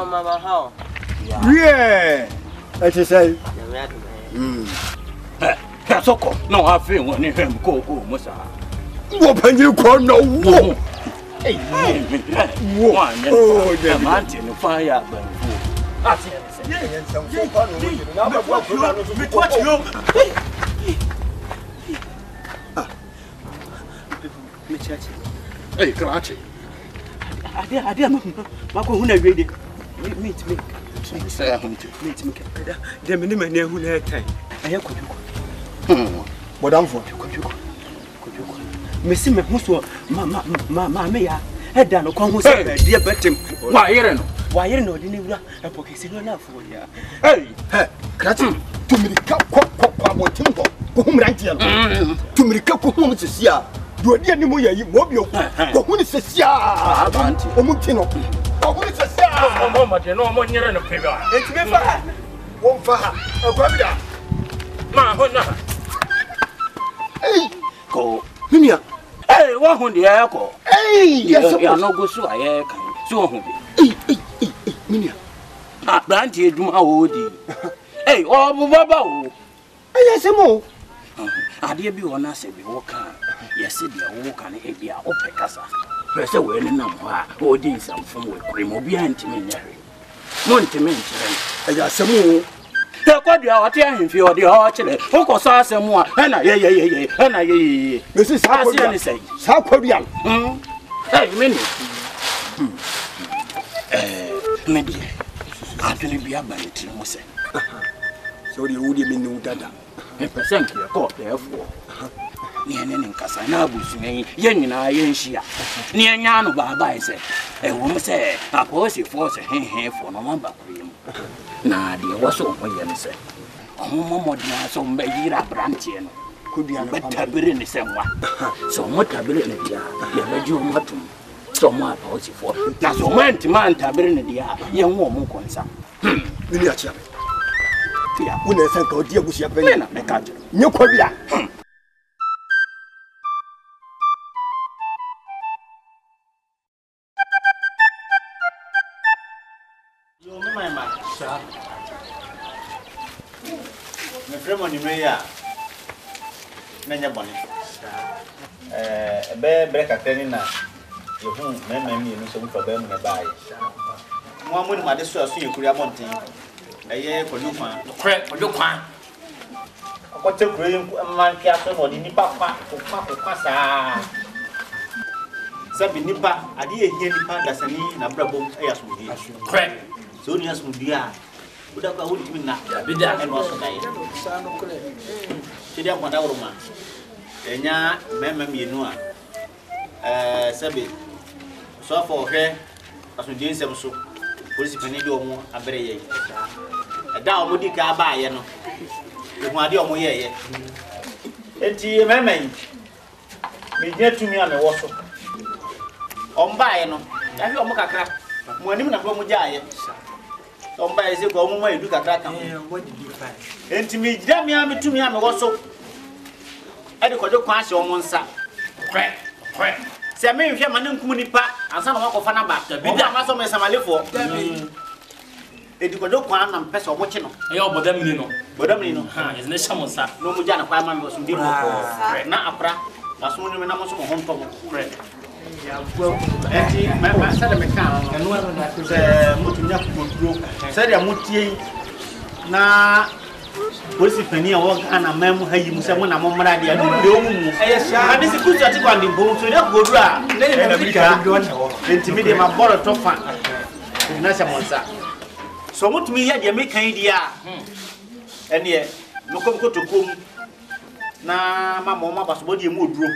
Mama, yeah, I just say, no, I feel when you him go home, Musa. Open you call no war. Oh, the mountain fire. I said, yes, I'm so far away. Now, what you want to be what you know? Hey, Karachi. I did, I did, Mako, who are ready? Meet me. Say, I want to meet me. The minimum who had time. I have to go. But I'm for you. Miss him, Musso, Mamma, Mamma, Maya, had done a conversation, dear Betty. Why, you know? Why, you know, didn't you? A pocket enough for you. Hey, Karachi, to me, cup, cup, cup, cup, timber, whom I tell to me, cup, whom it is here. Do you any more? You won't be okay. Who is a Sia? Omutino. Who is a Sia? No more, no more, you're in a paper. It's never one for her. A brother. Mahona. Hey, go. Minia. Hey, what on the echo? Hey, yes, you are no good. So I am. So, Minia. I planted my oldie. Hey, oh, Baba. Yes, I'm all. I dare be on us if you walk. Yes, they are walking in their open casa. First of all, number holding some from with Primobian Timinary. Montimentary, and there's some more. They're quite the hotel if you are the hotel. Focus on some more. And I, yeah, yeah, yeah, and I, this is how I say, South Korea. Hm, hey, minute. Maybe I can be a bandit. So the woody mean that. And present your court, therefore. Nianin kasana busuni yenina yenshia nianyano baba ise e wo se aposi force henhen for no mamba kwim na de wo so oye ne se omo modia so mbayira brantie no kudia no betabere ne se wa so motabere ne dia ya beju matum so mo aposi for na so went man tabere ne dia ye wo mo konsa ni ya chia ya una sanka odia busia pe na me kaje nyekwa bia. Maria, many money. A bear break a penny now. Your home, memory, and some for them by one woman, my distress, so you could have one thing. A year for you, man, crack for you, man. What's a cream, a man, captain, or the nipper, papa, passa. Sabi nipper, I did hear the pandas and in a bravo airs with you. Crack, so near some beer. Would have been to not be done and was made. She didn't want our woman. And ya, memory, no one. Sabby. So for her, as we did some soup, police Penido, a bray. A down woody car by, you know. With my dear Moyer. And she, mammy, be dear to me on the water. On by, no, I feel Mocaca. When you know, Moja. Don't buy a go away, look at that. What did you buy? And to me, Damian, to me, I'm also. I don't go to on one side. Crack, crack. Say, maybe if you're my and some of an abactor, be that muscle mess I live for. It could look one and pass or watching. Oh, but then you know. But then you know, isn't it someone, sir? No, Mujana, why man was not a bra, but soon when I was home from bread. Well, actually, my master mechanic and one that was a mutual group said a muti na was if any walk and a memo had you someone among Maradia. I just put your ticket on the boat to that good round. Then we can go on intimidate my borrow top fan. That's a monster. So, what me had you make an idea? And yet, no come to come. Now, my mama was what you would do.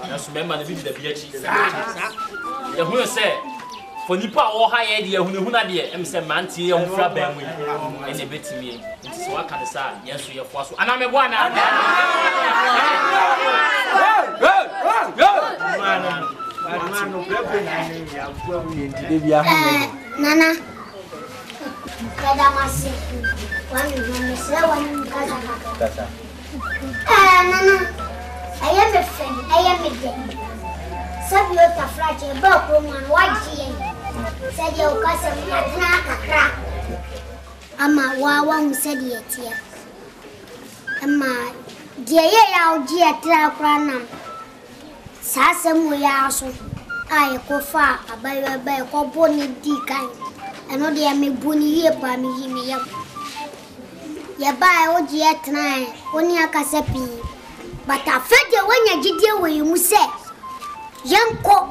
That's remember the Vichi. The who said, for Nipa or high idea, who not dear, and Mister Manti on Frabam and a bit to me. It's what can say, yes, we are forced. And I'm a one. Nana, Nana, I am a friend, I am a friend. Sabiota Fratia, Bokuman, Wajin, said your cousin Natana crack. Ama Wawan said yet here. Ama dear, dear, Trapranam. Sassam we are so. I go far, a baby, a bonny deacon, and all the me bunny here by me. You buy all the time, only a cassapi. But I fed you when you did your way, you must say. Young cook,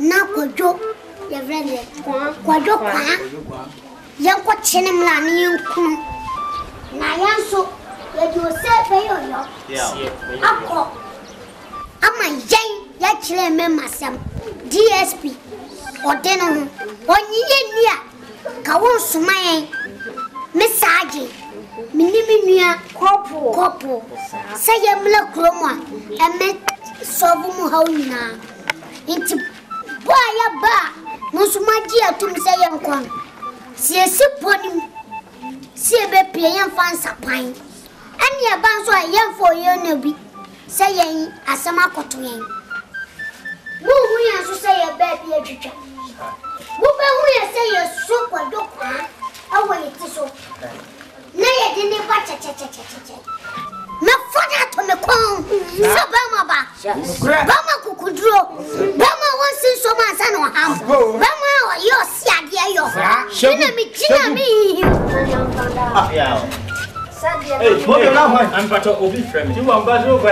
now could joke, your friend, Quadoka, young Quachinam, you come. Now, so that you say, I'm cook. I'm a Jane, let's remember some D S P or Denon, one year, Kawos, my Miss Saji. Minimia, corporal, corporal, say a milk chroma, and met Sovum Hona. It's why a bar, Musumagia to say a con. See a sip on him, see a baby and fans a pine. And your bands are young for your nobby, saying a summer cotton. Who will say a baby a teacher? Who will say a soup or dog? Away it is so. No, I didn't watch it. No, for that on the corn. Bama, Bama could draw. Bama wants to so much. I know how. Bama, your Sadia, your Shana, me, China, me. Hey, what do you know? I'm but Obi friend. You want but over.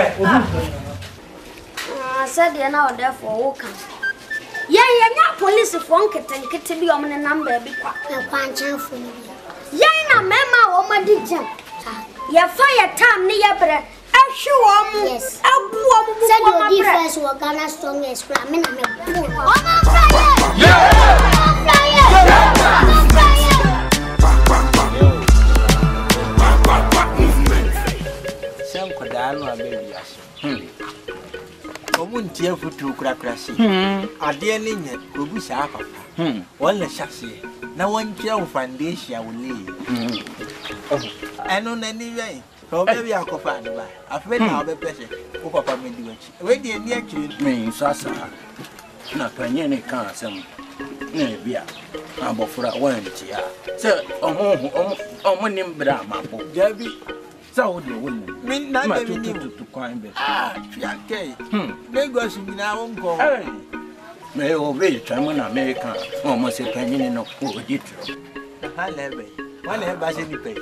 Sadia now, therefore, welcome. Yeah, yeah, not police if one can get to be on the number because I'm punching for you. Yana Mamma woman did jump. Your fire time near bread. I sure yes. I'll boom. Said your defense were Ghana's strongest flamin' and a boom. On my fire! Yeah! Some could I know a baby. I wouldn't hear for two crackers. I dare Ninja, who was half of her. One the chassis. No one care of Fandasia will leave. And on any way, probably I'll go find the bar. I feel now the pressure. Oh, Papa, me do it. Wait, the next me, Sasa. Not Penny can't some. Maybe I'm for a one chair. Sir, oh, oh, my name, Brahma, Debbie. So, the woman mean nothing to climb. Ah, okay. Hm, they go to me. I won't go. May obey German American, almost a canyon of poor ditro. I never, I never buy any pay.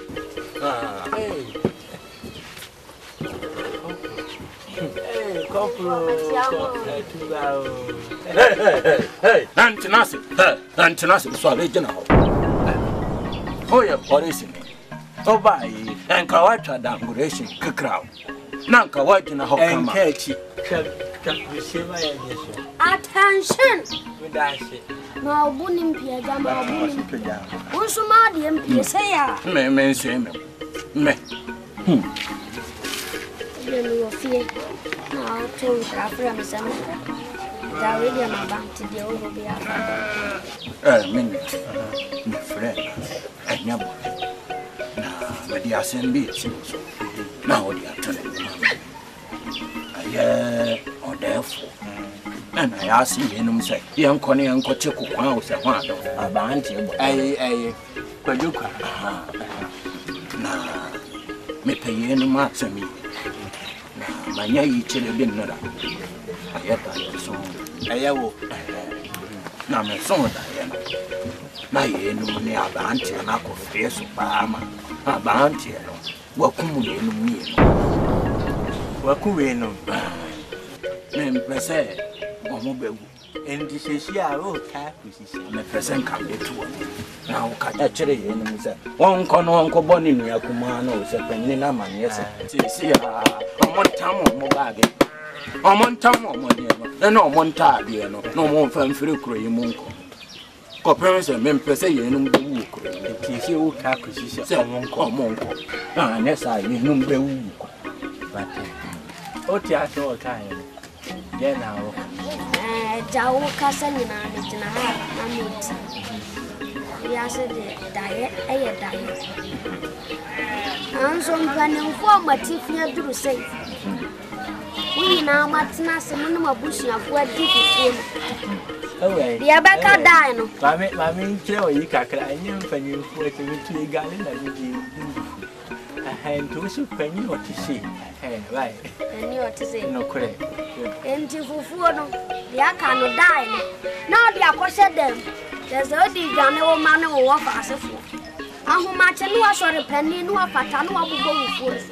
Ah, hey, hey, hey, hey, Antonassi, Antonassi, so original. Oh, your policeman. Oh, by and Kawata damnation, Kakra. Nanka, what in a home and catchy. Attention! No, Bunim Pierre, Unsumadium Pierre, may men say me. Me. Now, two Aframs and I will get my bank to the old Biafra. A minute, my friend, and your boy. But the assembly is also now they are telling me. Or therefore. And I asked him, say, young Connie and Cochico, house and one of my auntie, a Quaduca. Now, me pay any marks on me. Now, my yay children, not I have so. I woke. Now, my son, Diana. My enemy, our auntie, and I could face Obama. Our auntie, what could we know? What could we know? Men, per se. And this is here, I will tap the present come to now. Catchery enemies. One con uncle Bonnie, a Kumano, a penina man, yes, see, a Montamo Mobagi, a Montamo Monio, no Montabiano, no more from Frucre Monco. Copernicus and men per se, you know, the wook, the T C O Caprice, someone called Monco. And yes, I knew the wook. But what you are all time? Then I Jawo kasa nyina nyina ha na moti. Ya se de daye eye daye. Anzo mpa ne mfo amati fia duru sei. We now Martina Samunuma Bushia for a different. Away, the Abaka Dino. Mammy, Mammy, Joe, you can't cry. You can you put it into the garden and you hand to us a penny or to see. Right, and you are to say no credit. And to Fufuano, the Akano Dino. Now the Akosha them. There's a big Gano man who offers a fool. And who much and was on a penny, no patano will go with us.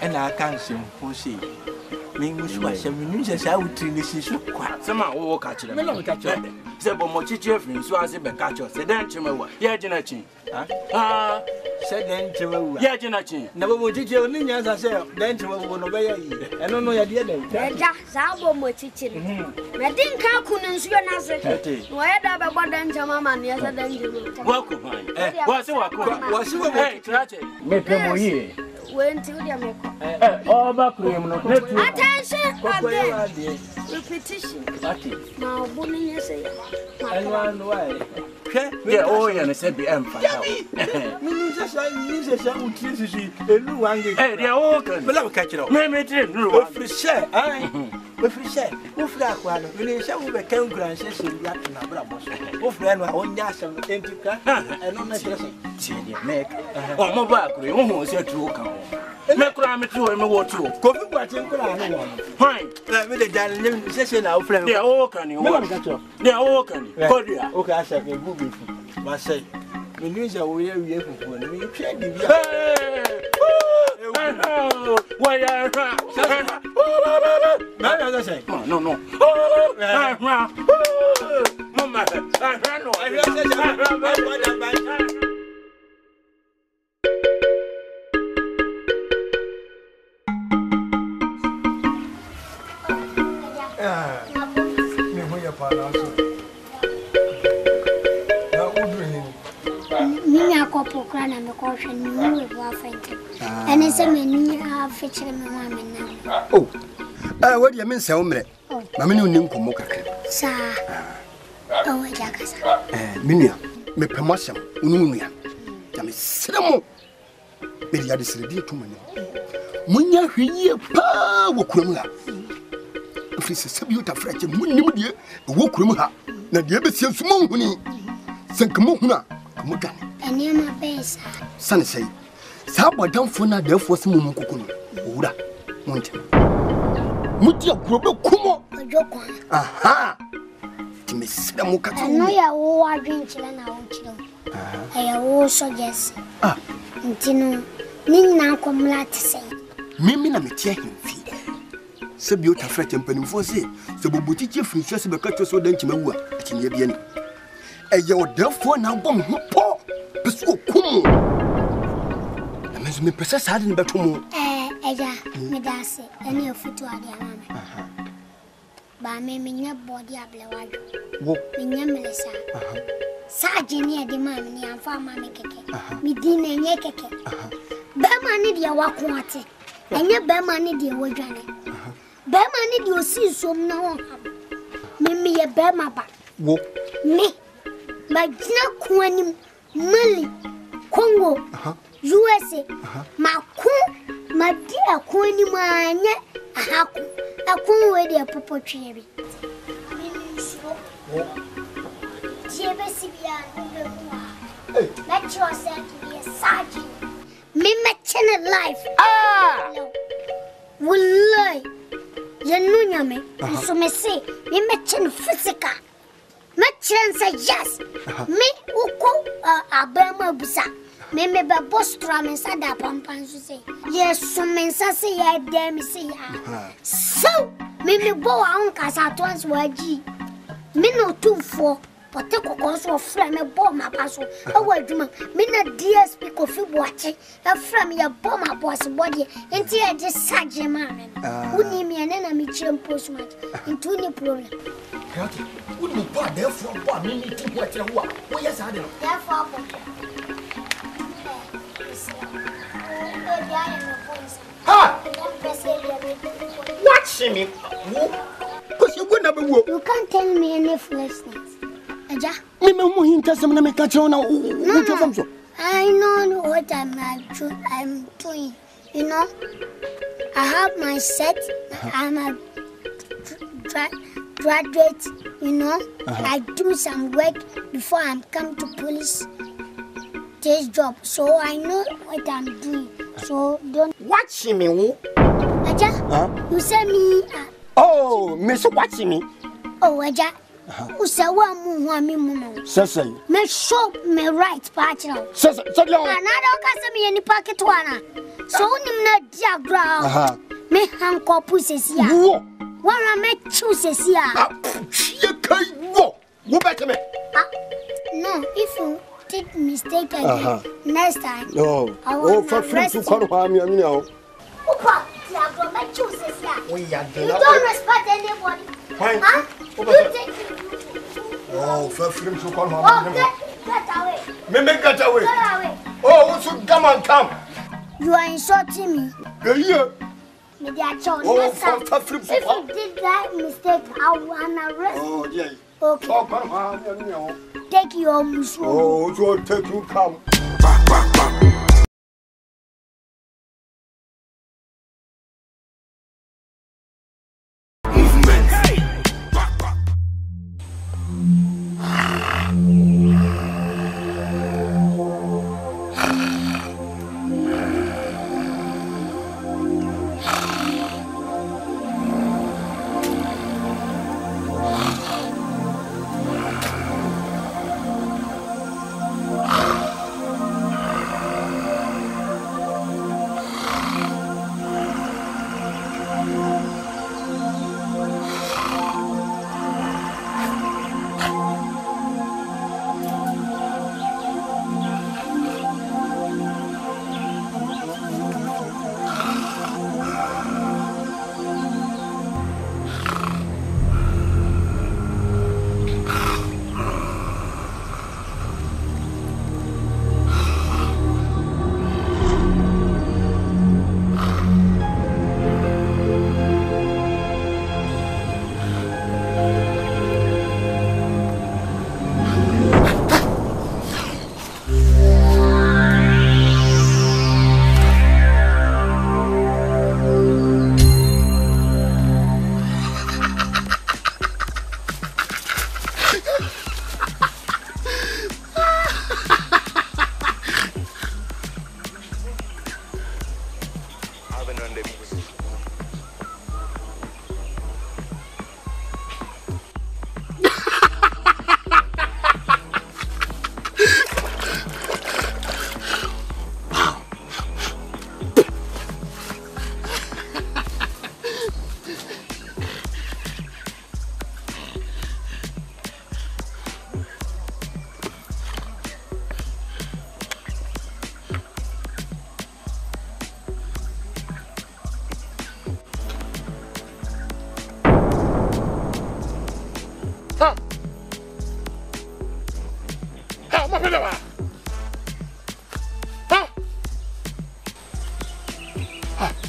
And I can't seem to see. English was a municipal out in this issue. Some are all catching. Several more children, so as a catcher, said then to my Yajinachi. Ah, said then to Yajinachi. Never would you need as I said, then to obey. I don't know your dear. Zabo Mochichi. I think I couldn't see another. Why have I bought them to Mamma the other than you? Welcome. What's what? What's your way? Make them more year. Went to the America. All back room. Attention, repetition. Now, bullying you say, I run away. Yeah, oh, and I said, be emphatic. Ministers, I use a sound tricity, a new one. Hey, they are all good. But I'll catch it up. Name it in Rue. If we say, I. If we say, move that one, we shall become grand session. Black and Abramos. Move then our own gas and empty car. And on the dressing. Make or more back, we almost had to come. Macram to him, what to cover what you can. Fine, with the dining session, our friend, they are all canny. They are all canny. Okay, I said, moving. But say, we lose our way of you. Why are no, no, no. I and the caution knew it was fainting. And it's a menu of featuring my mamma. Oh, what do you mean, Selmer? Mamma knew Moka. Sir, oh, Jackas. Minia, me promotion, Ununia. There is some. Maybe I decided to money. Munia, here, pa, Wokumla. If it's a subject of French, Munia, Wokumha, Nadia, Sumuni, Sankamuna, Mugan. Near my base, Sunny say, Sabo down for now, therefore, some Mukuno, Uda, Monte Mutia Grobo Kumo, a joke. Aha, Miss Moka, I know you all are drinking and I want you. I also guess. Ah, Tino, Nina come lat say. Mimina Metia him feed. Sabuta Fret and Penfosi, the Bubutichi from Chesabacatu, so then to my work at Yabian. And your therefore now bomb. So cool. I mean, me process hadn't better more. Eh, Eda, Medas, any of you to our mamma. By me, my body, I blow out. Walk, my name is Sargenia, the mammy, and farm, mammy cake. Me dinner and yak cake. Berman, if you walk water, and your berman, if you were Johnny. Berman, if you see so no harm. Mimi, a berma back. Walk me, my dinner, Mali, Congo, U S A, Maku, my dear Quinimania, a hack, a conway, a purple cherry. Let yourself be a sergeant. Mimicking life. Ah, will lie. Yanuname, and so may say, mimicking physical. My chance is yes. Me uko abema busa. Me me ba bostra me sa da pampan say. Yes, so me sa say ya dem say ya. So me me bo a unka sa twans waji. Me no two four. but take a console frame a bomb up as well. Mina D S P coffee watching a frame your bomb up was body and tear just such a man. Who need me an enemy chimp postman into any problem? Wouldn't you part there for one minute to watch a walk? Oh, yes, I do. Therefore, ha! Watching me. You can't tell me any foolishness. Aja? I know what I'm, I'm doing. You know, I have my set. I'm a graduate. You know, uh-huh. I do some work before I come to police. This job. So I know what I'm doing. So don't watch me. Aja, huh? You say me. Uh, Oh, Miss watching me. Oh, Aja. Who said one more minimum? Session. Make sure my right partner. Session. And I don't cast me any pocket one. So, I'm not diagram. Me hang up pusses here. One I make chooses here. You can't go. Go back to me. No, if you take mistake again, uh -huh. next time. No. Oh, for friends who can't harm you, you know. You don't respect anybody. Huh? You take oh, first film to come home. Oh, get, get away. Mimi, get away. Get away. Oh, so come and come. You are insulting me. Yeah, yeah. Media child. Oh, first film to come. If you did that mistake, I will arrest you. Oh, yeah. Okay. Oh, come on. Take your mushroom. Oh, so take you come.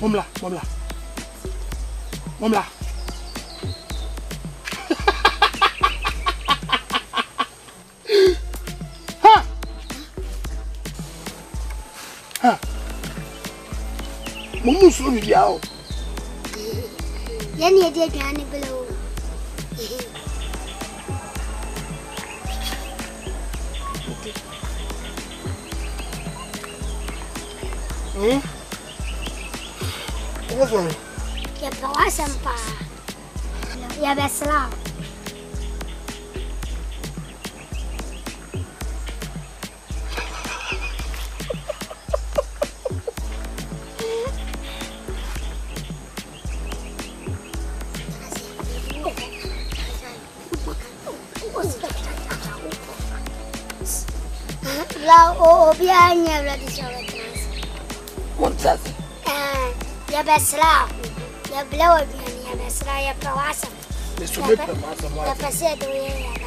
Momla, momla, momla. Ha! Ha! Mumu suri diao. Yani adi gani below. Hmm. Ya bawa sampah, ya besar. La obia nyawra di shawa trans. Montas. Eh, ya besla. Ya bla obia ni ya besla ya prawasa. Mister Prawasa. Ya pase do ya na.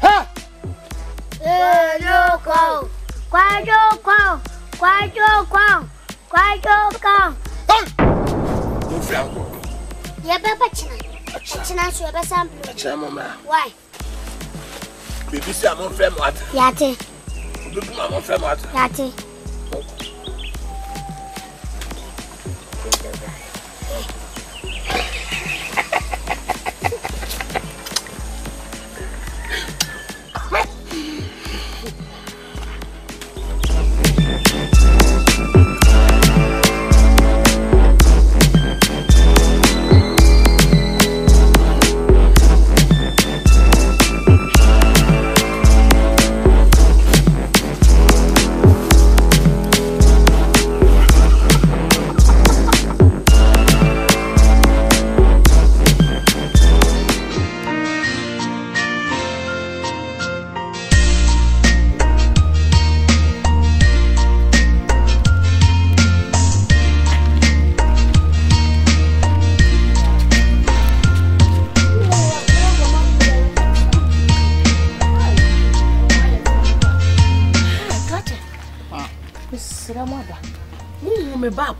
Ha! Eh, no go. Kwajo kwa. Kwajo kwa. Kwajo kwa. Hey! Do franco. Ya baba china. Why? Baby, see, I'm on frame what? Yate. You do my on frame what? Yate.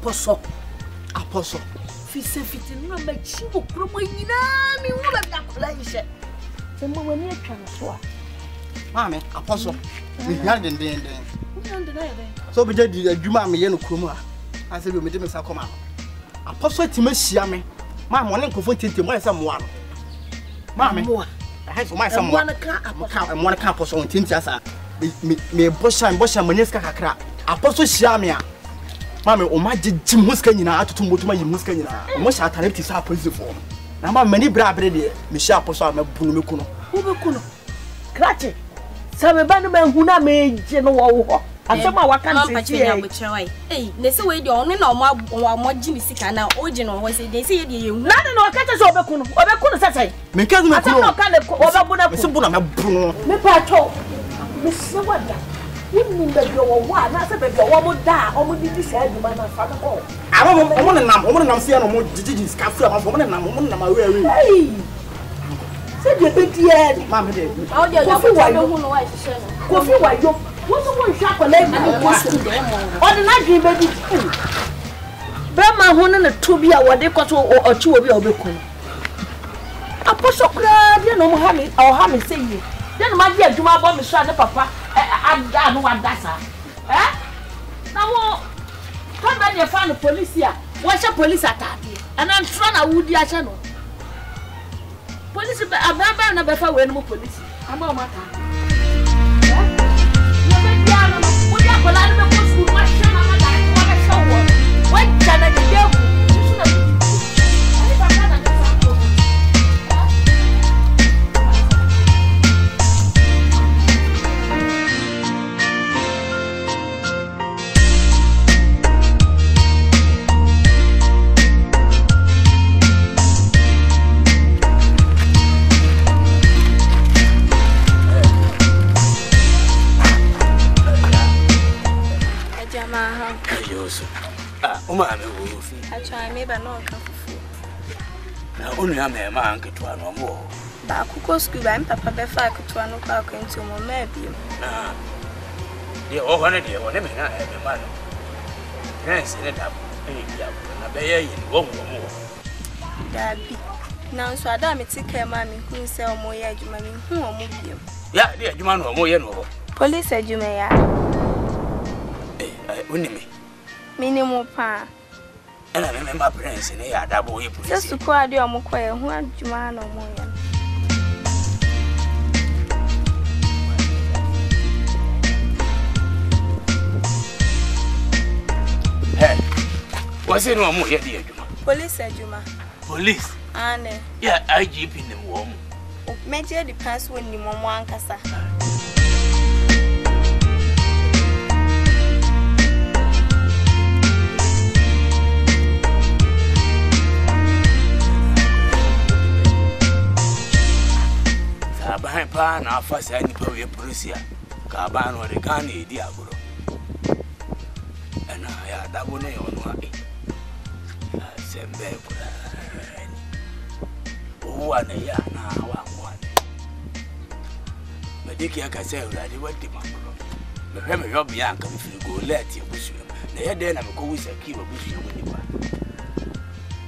Apostle, Apostle, Fisa Fitin, remember, she will probably be that pleasure. The moment you transfer, Mammy, Apostle, we had in the end. So we did the Jumami Yeno Kuma. I said, we made him come out. Apostle Timothy, Mammy, my morning confronted to my someone. Mammy, I have my someone, a car, and one camp or so in Tintiasa. May Bosha and Bosha Maneska crap. Apostle Shamia. Mamma, oh my Jimuskina to Mutuma Muskina. Most are talented are principal. Now, many brabbery, Michel Possam, Pulukuno. Ubukuno. Cratchet. Some abandonment who not made Genoa. I don't know what can't say with joy. Hey, they say you only know more Jimmy Sicana, Ogeno, was it? They say you. Not in our catches over Kuno, over Kuno. Make us not kind of overbuna, Subuna, Bruno. Nepato, Miss Wanda. You mean that you one, that's a big woman, that woman did this head, my father. I want a woman, I'm woman, I'm seeing a more disease, Castle, I'm woman, I'm woman, I'm wearing. Hey! Said your big head, Mamma. Oh, yeah, why you don't know why you what's the one shop a lady to them? On the night, you may be true. Brahma, one and a two be our day, or two of your book. Apostle Crab, you know, Hammy, or Hammy, say you. Then my dear, do my bomb, Mister Papa. I don't want that, eh? Now, come back and find the police here. Watch a police attack, and I'm trying to wood your channel. Police, I'm not going to be a police. I'm not going to be man get to no more. But Coco Scuba and Papa Befa could to an o'clock into more maybe. Nah, the old holiday or never have a man. Yes, it up, and I bear in one more. Daddy, now so I damn it, take care, mammy, who sell more yard, you mammy, who will move you. Yeah, dear, you man, more yard. Police said you may add. Eh, I wouldn't me. Minimum pa. And I remember parents in here, that boy. Just to call your moquay, who are Juman or Moyan. Hey, what's in one more here, dear Juma? Police said Juma. Police? And yeah, I jeep in the warm. Major the pass when you mom cassa. and our first any power police Kaban or the Ghana diabolo. And I had that one on my same bed. One a year now, one. But Dicky, I can say that he went to my room. The hammer of the anchor if you go let you push him. They had then I go with a keeper pushing you.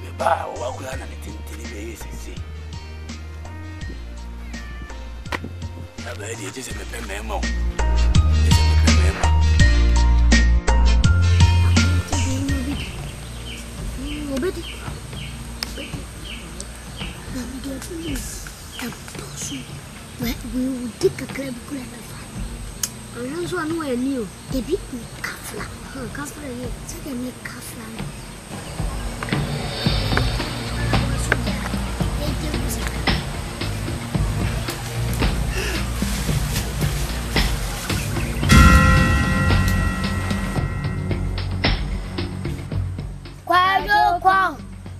The bar walk around and it's in see. I'm ready to just a memo. We will take a crab crab. I don't know where I knew. They beat me kafla. Kafla, yeah. Take me kafla. Quadro Kong,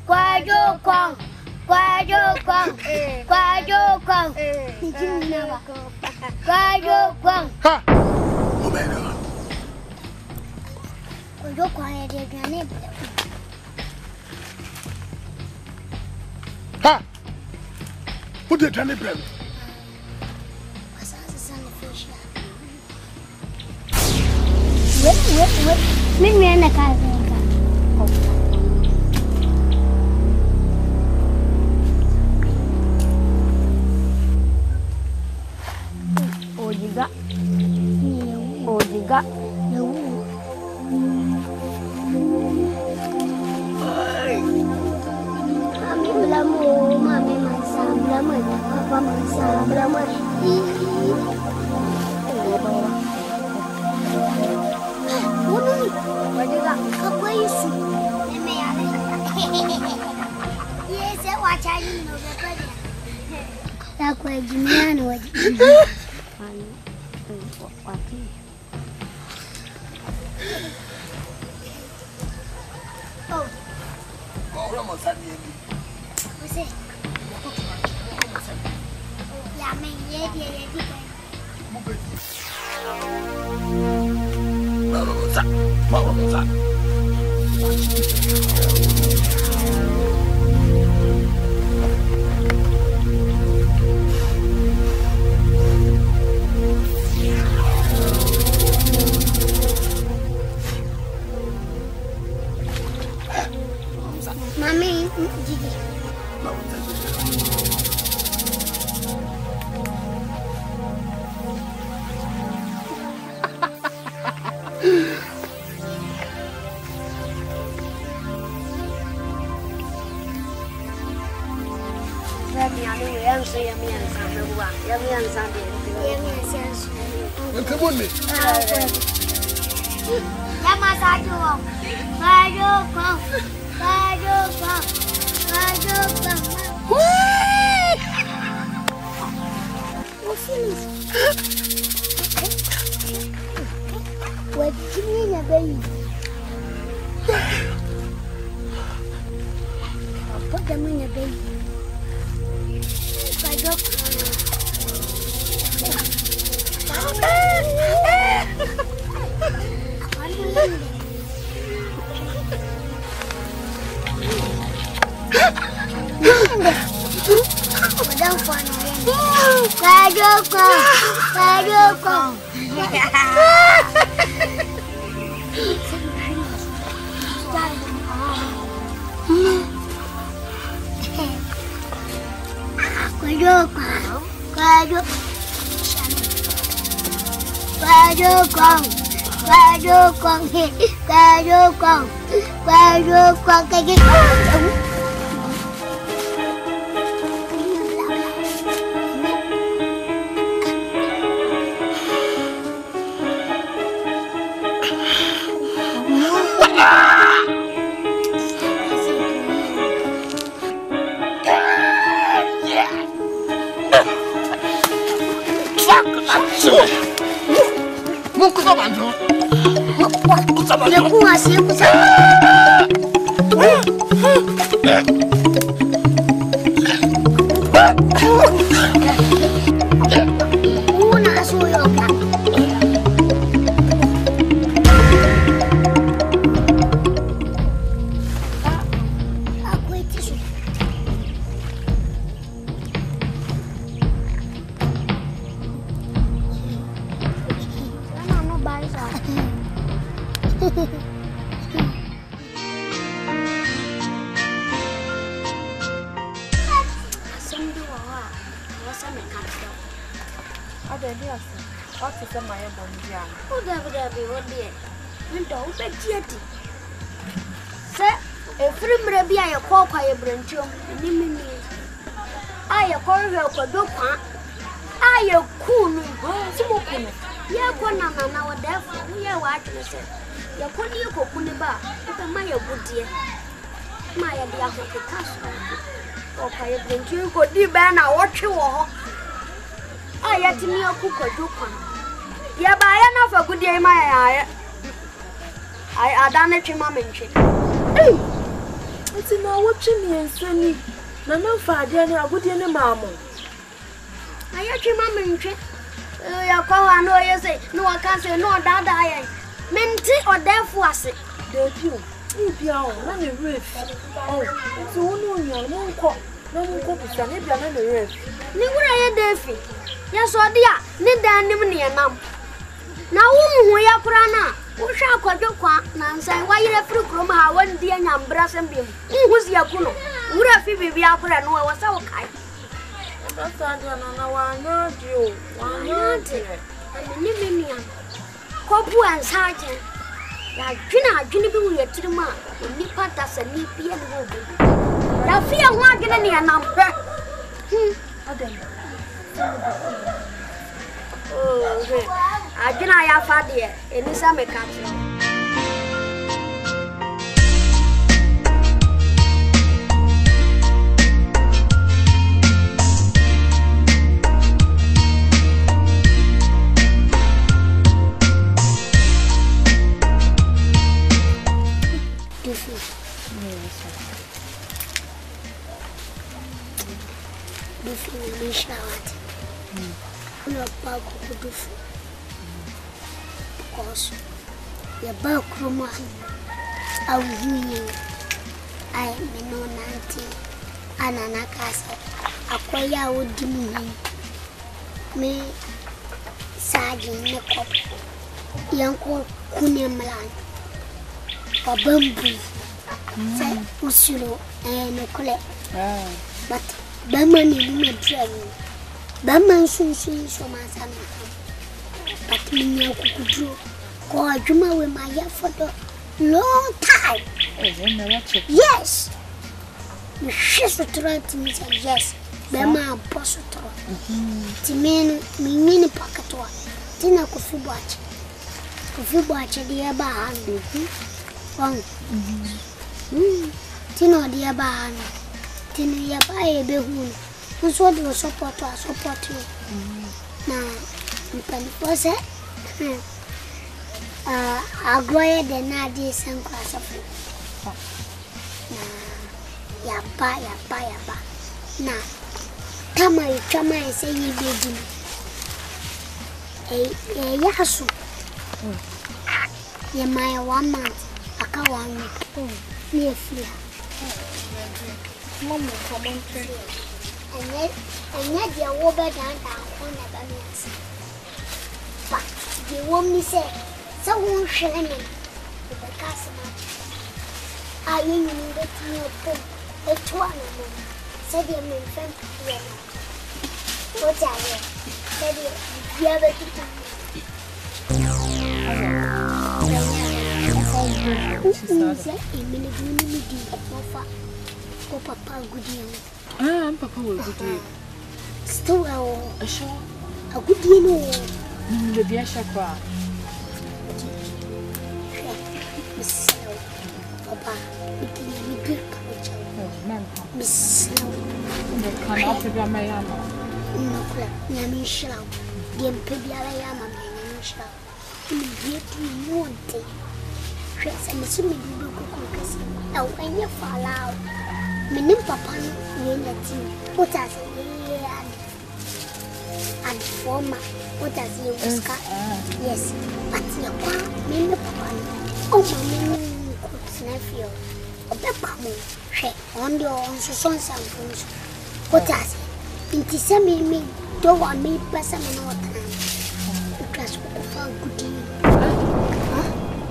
Quadro Kong. Quadro Kong, Quadro Kong, Quadro Kong. Ha! Oh, man. Quadro Kong, you're going to ha! What did you do? Because I was a son of fish. Wait, wait, wait. Meet me in the car. Got no. Mami blamo, mami mansa blamo, papa mansa blamo. Unu, wajega kapa isu. Neme yale. Yes, I watch you no better. That way, Jimiano wajega. What?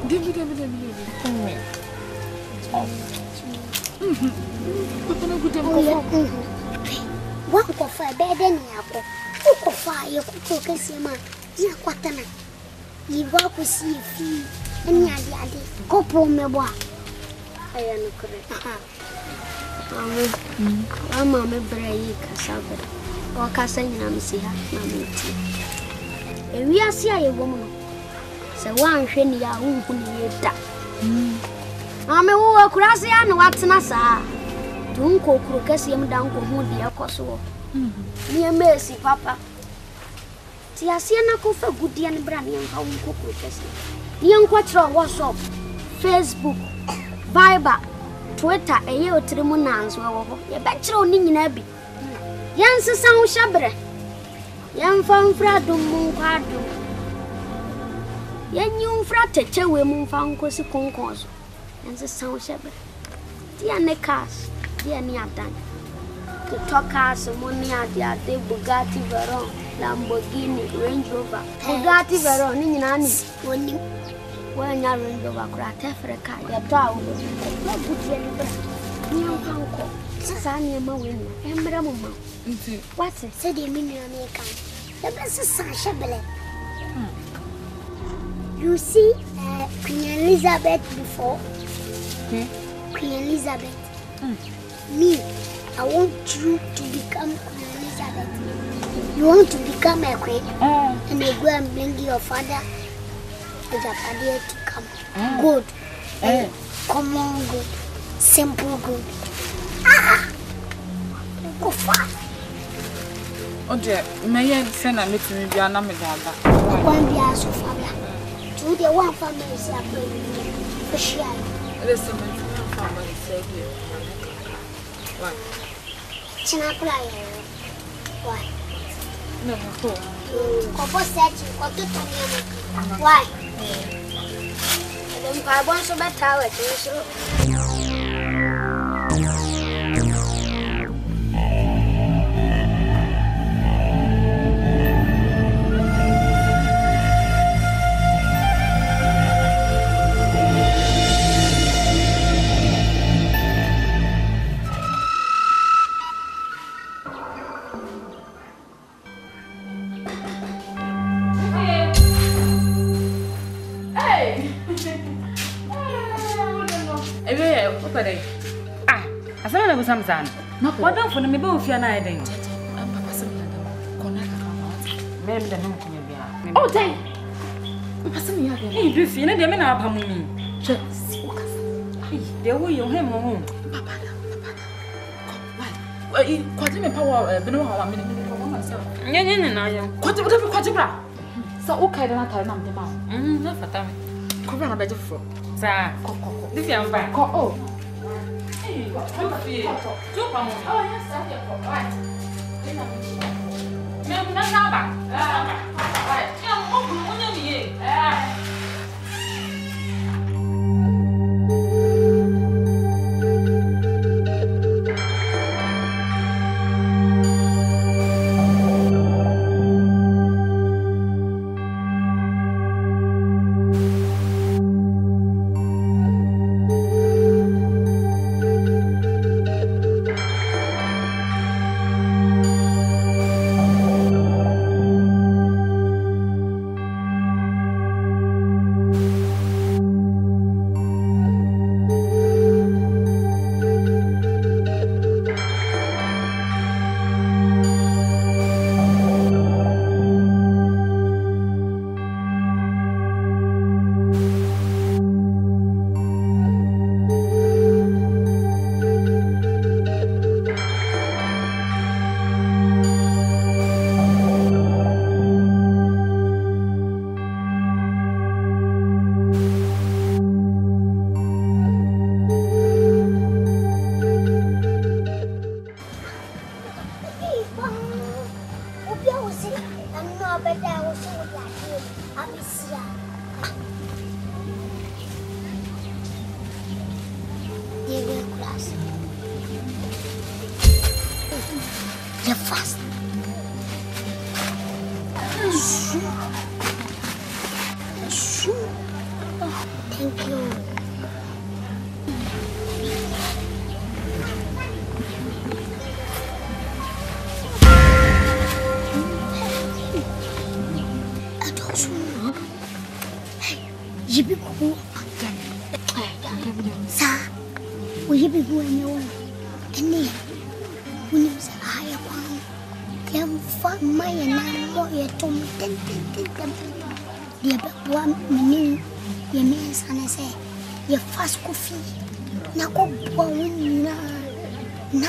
David, David, David. Come here. Oh. Mm-hmm. So one shiny Yahoo, who need that. I'm a who crossy and what's Nasa. Don't go crocassium down for who the Acosso. Near mercy, Papa. Tiasiana go for good and brandy and how we cook crocassi. Young Quattro was up Facebook, Viber, Twitter, a year or three months. Well, your bachelor in Abbey. Yansa sound shabre. Yan found Fradum Pardum. Yan yung frate chewe mun fanko si konkonso. Yanse sawo shebe. Ti ane cars, ti ane adan. To talk cars money at ya de Bugatti Veyron, Lamborghini, Range Rover. Bugatti Veyron ni nyina ni. Woni. Wanya Range Rover krate freka ya tawo. No good ye ni ba. Ni yan fanko. Sasa ni ma we ni. Emra mo ma. Nti. What say dey mi ni na kan. Ya be sasa shebele. You see uh, Queen Elizabeth before? Okay. Queen Elizabeth. Mm. Me, I want you to become Queen Elizabeth. You want to become a queen, mm. and you go and bring your father and your father to come. Mm. Good. Mm. Common good. Simple good. Ah! Go far. Okay, may I send a little bit of a number? I won't be as far. With the one family is a special. Listen, my family is a good one. Can I cry? Why? No, no, no. Copper said you got to tell me. Why? I want to bet how it is. Samson, not what for the Mibu Fiana. Oh, day. You feel them in our family. Just there were your him home. Papa, why? Quite a power below our minute for myself. Quadrupla. So, okay, then I tell them the mouth. Not for time. Corona better for. Sir, if you are back, oh. Two feet. Two pounds. Oh, yes, I get for five. Mamma, mamma, I Thank you. I don't know. Hey, you be cool again. Sir, will you be going your way? And then, when you say I am one, then for my and I want you to me. Then, then, then, then. They be one minute. Your man say, your fast coffee. Now go bowling na. Na,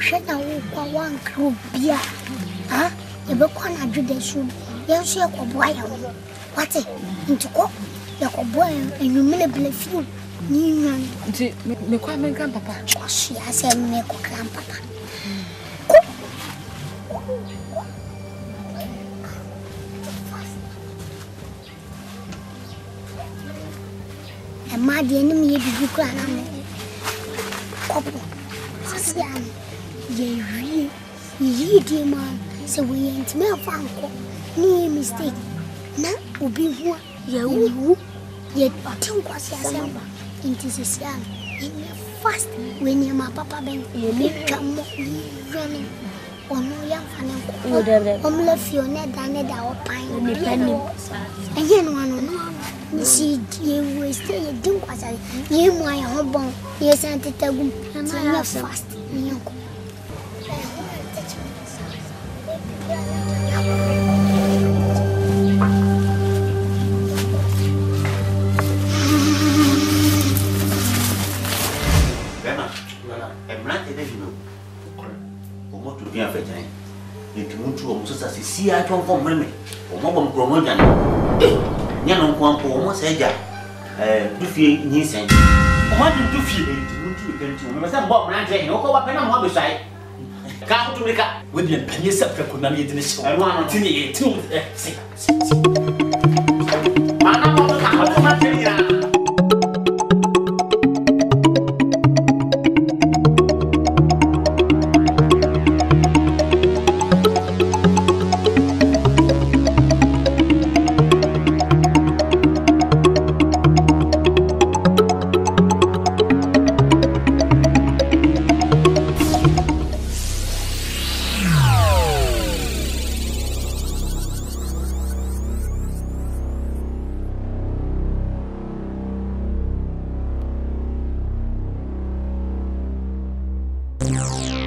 she na walk one club beer. Ah, you be go na do the show. You see your boy ya. What it? Into go. Your boy and you mele bele feel. Ni na. Into me kwa me grand papa. She say me kwa grand papa. My dear, no me be you cry now. Couple, sister, ye re, ye dear man, so we ain't me fanko. Ni mistake. Na obi hu, ye hu, ye patin kwasi asamba. Inti sister, in me fast when ye my papa ben, me kamo ye running. Ono ya fanko. Om le fione dane da opan. Ni penim. Eye no ano. See, you will stay a dunk as I. You, my hobble, you sent it a good and I love fast. Bernard, I'm not a baby. What to be a fetching? It won't show us as you see, I come from women or more promotion. Nyanong kuampo mo saja tu fie ni sen. Kuampo tu fie tu muncul tentu. Masa bawa pelan je. Kau bawa pelan mau besai. Kau tu mereka. Wujudnya banyak sebab kau nama itu nasi. Ruangan ini itu. Mana mau tak kau tu macam ni lah. No.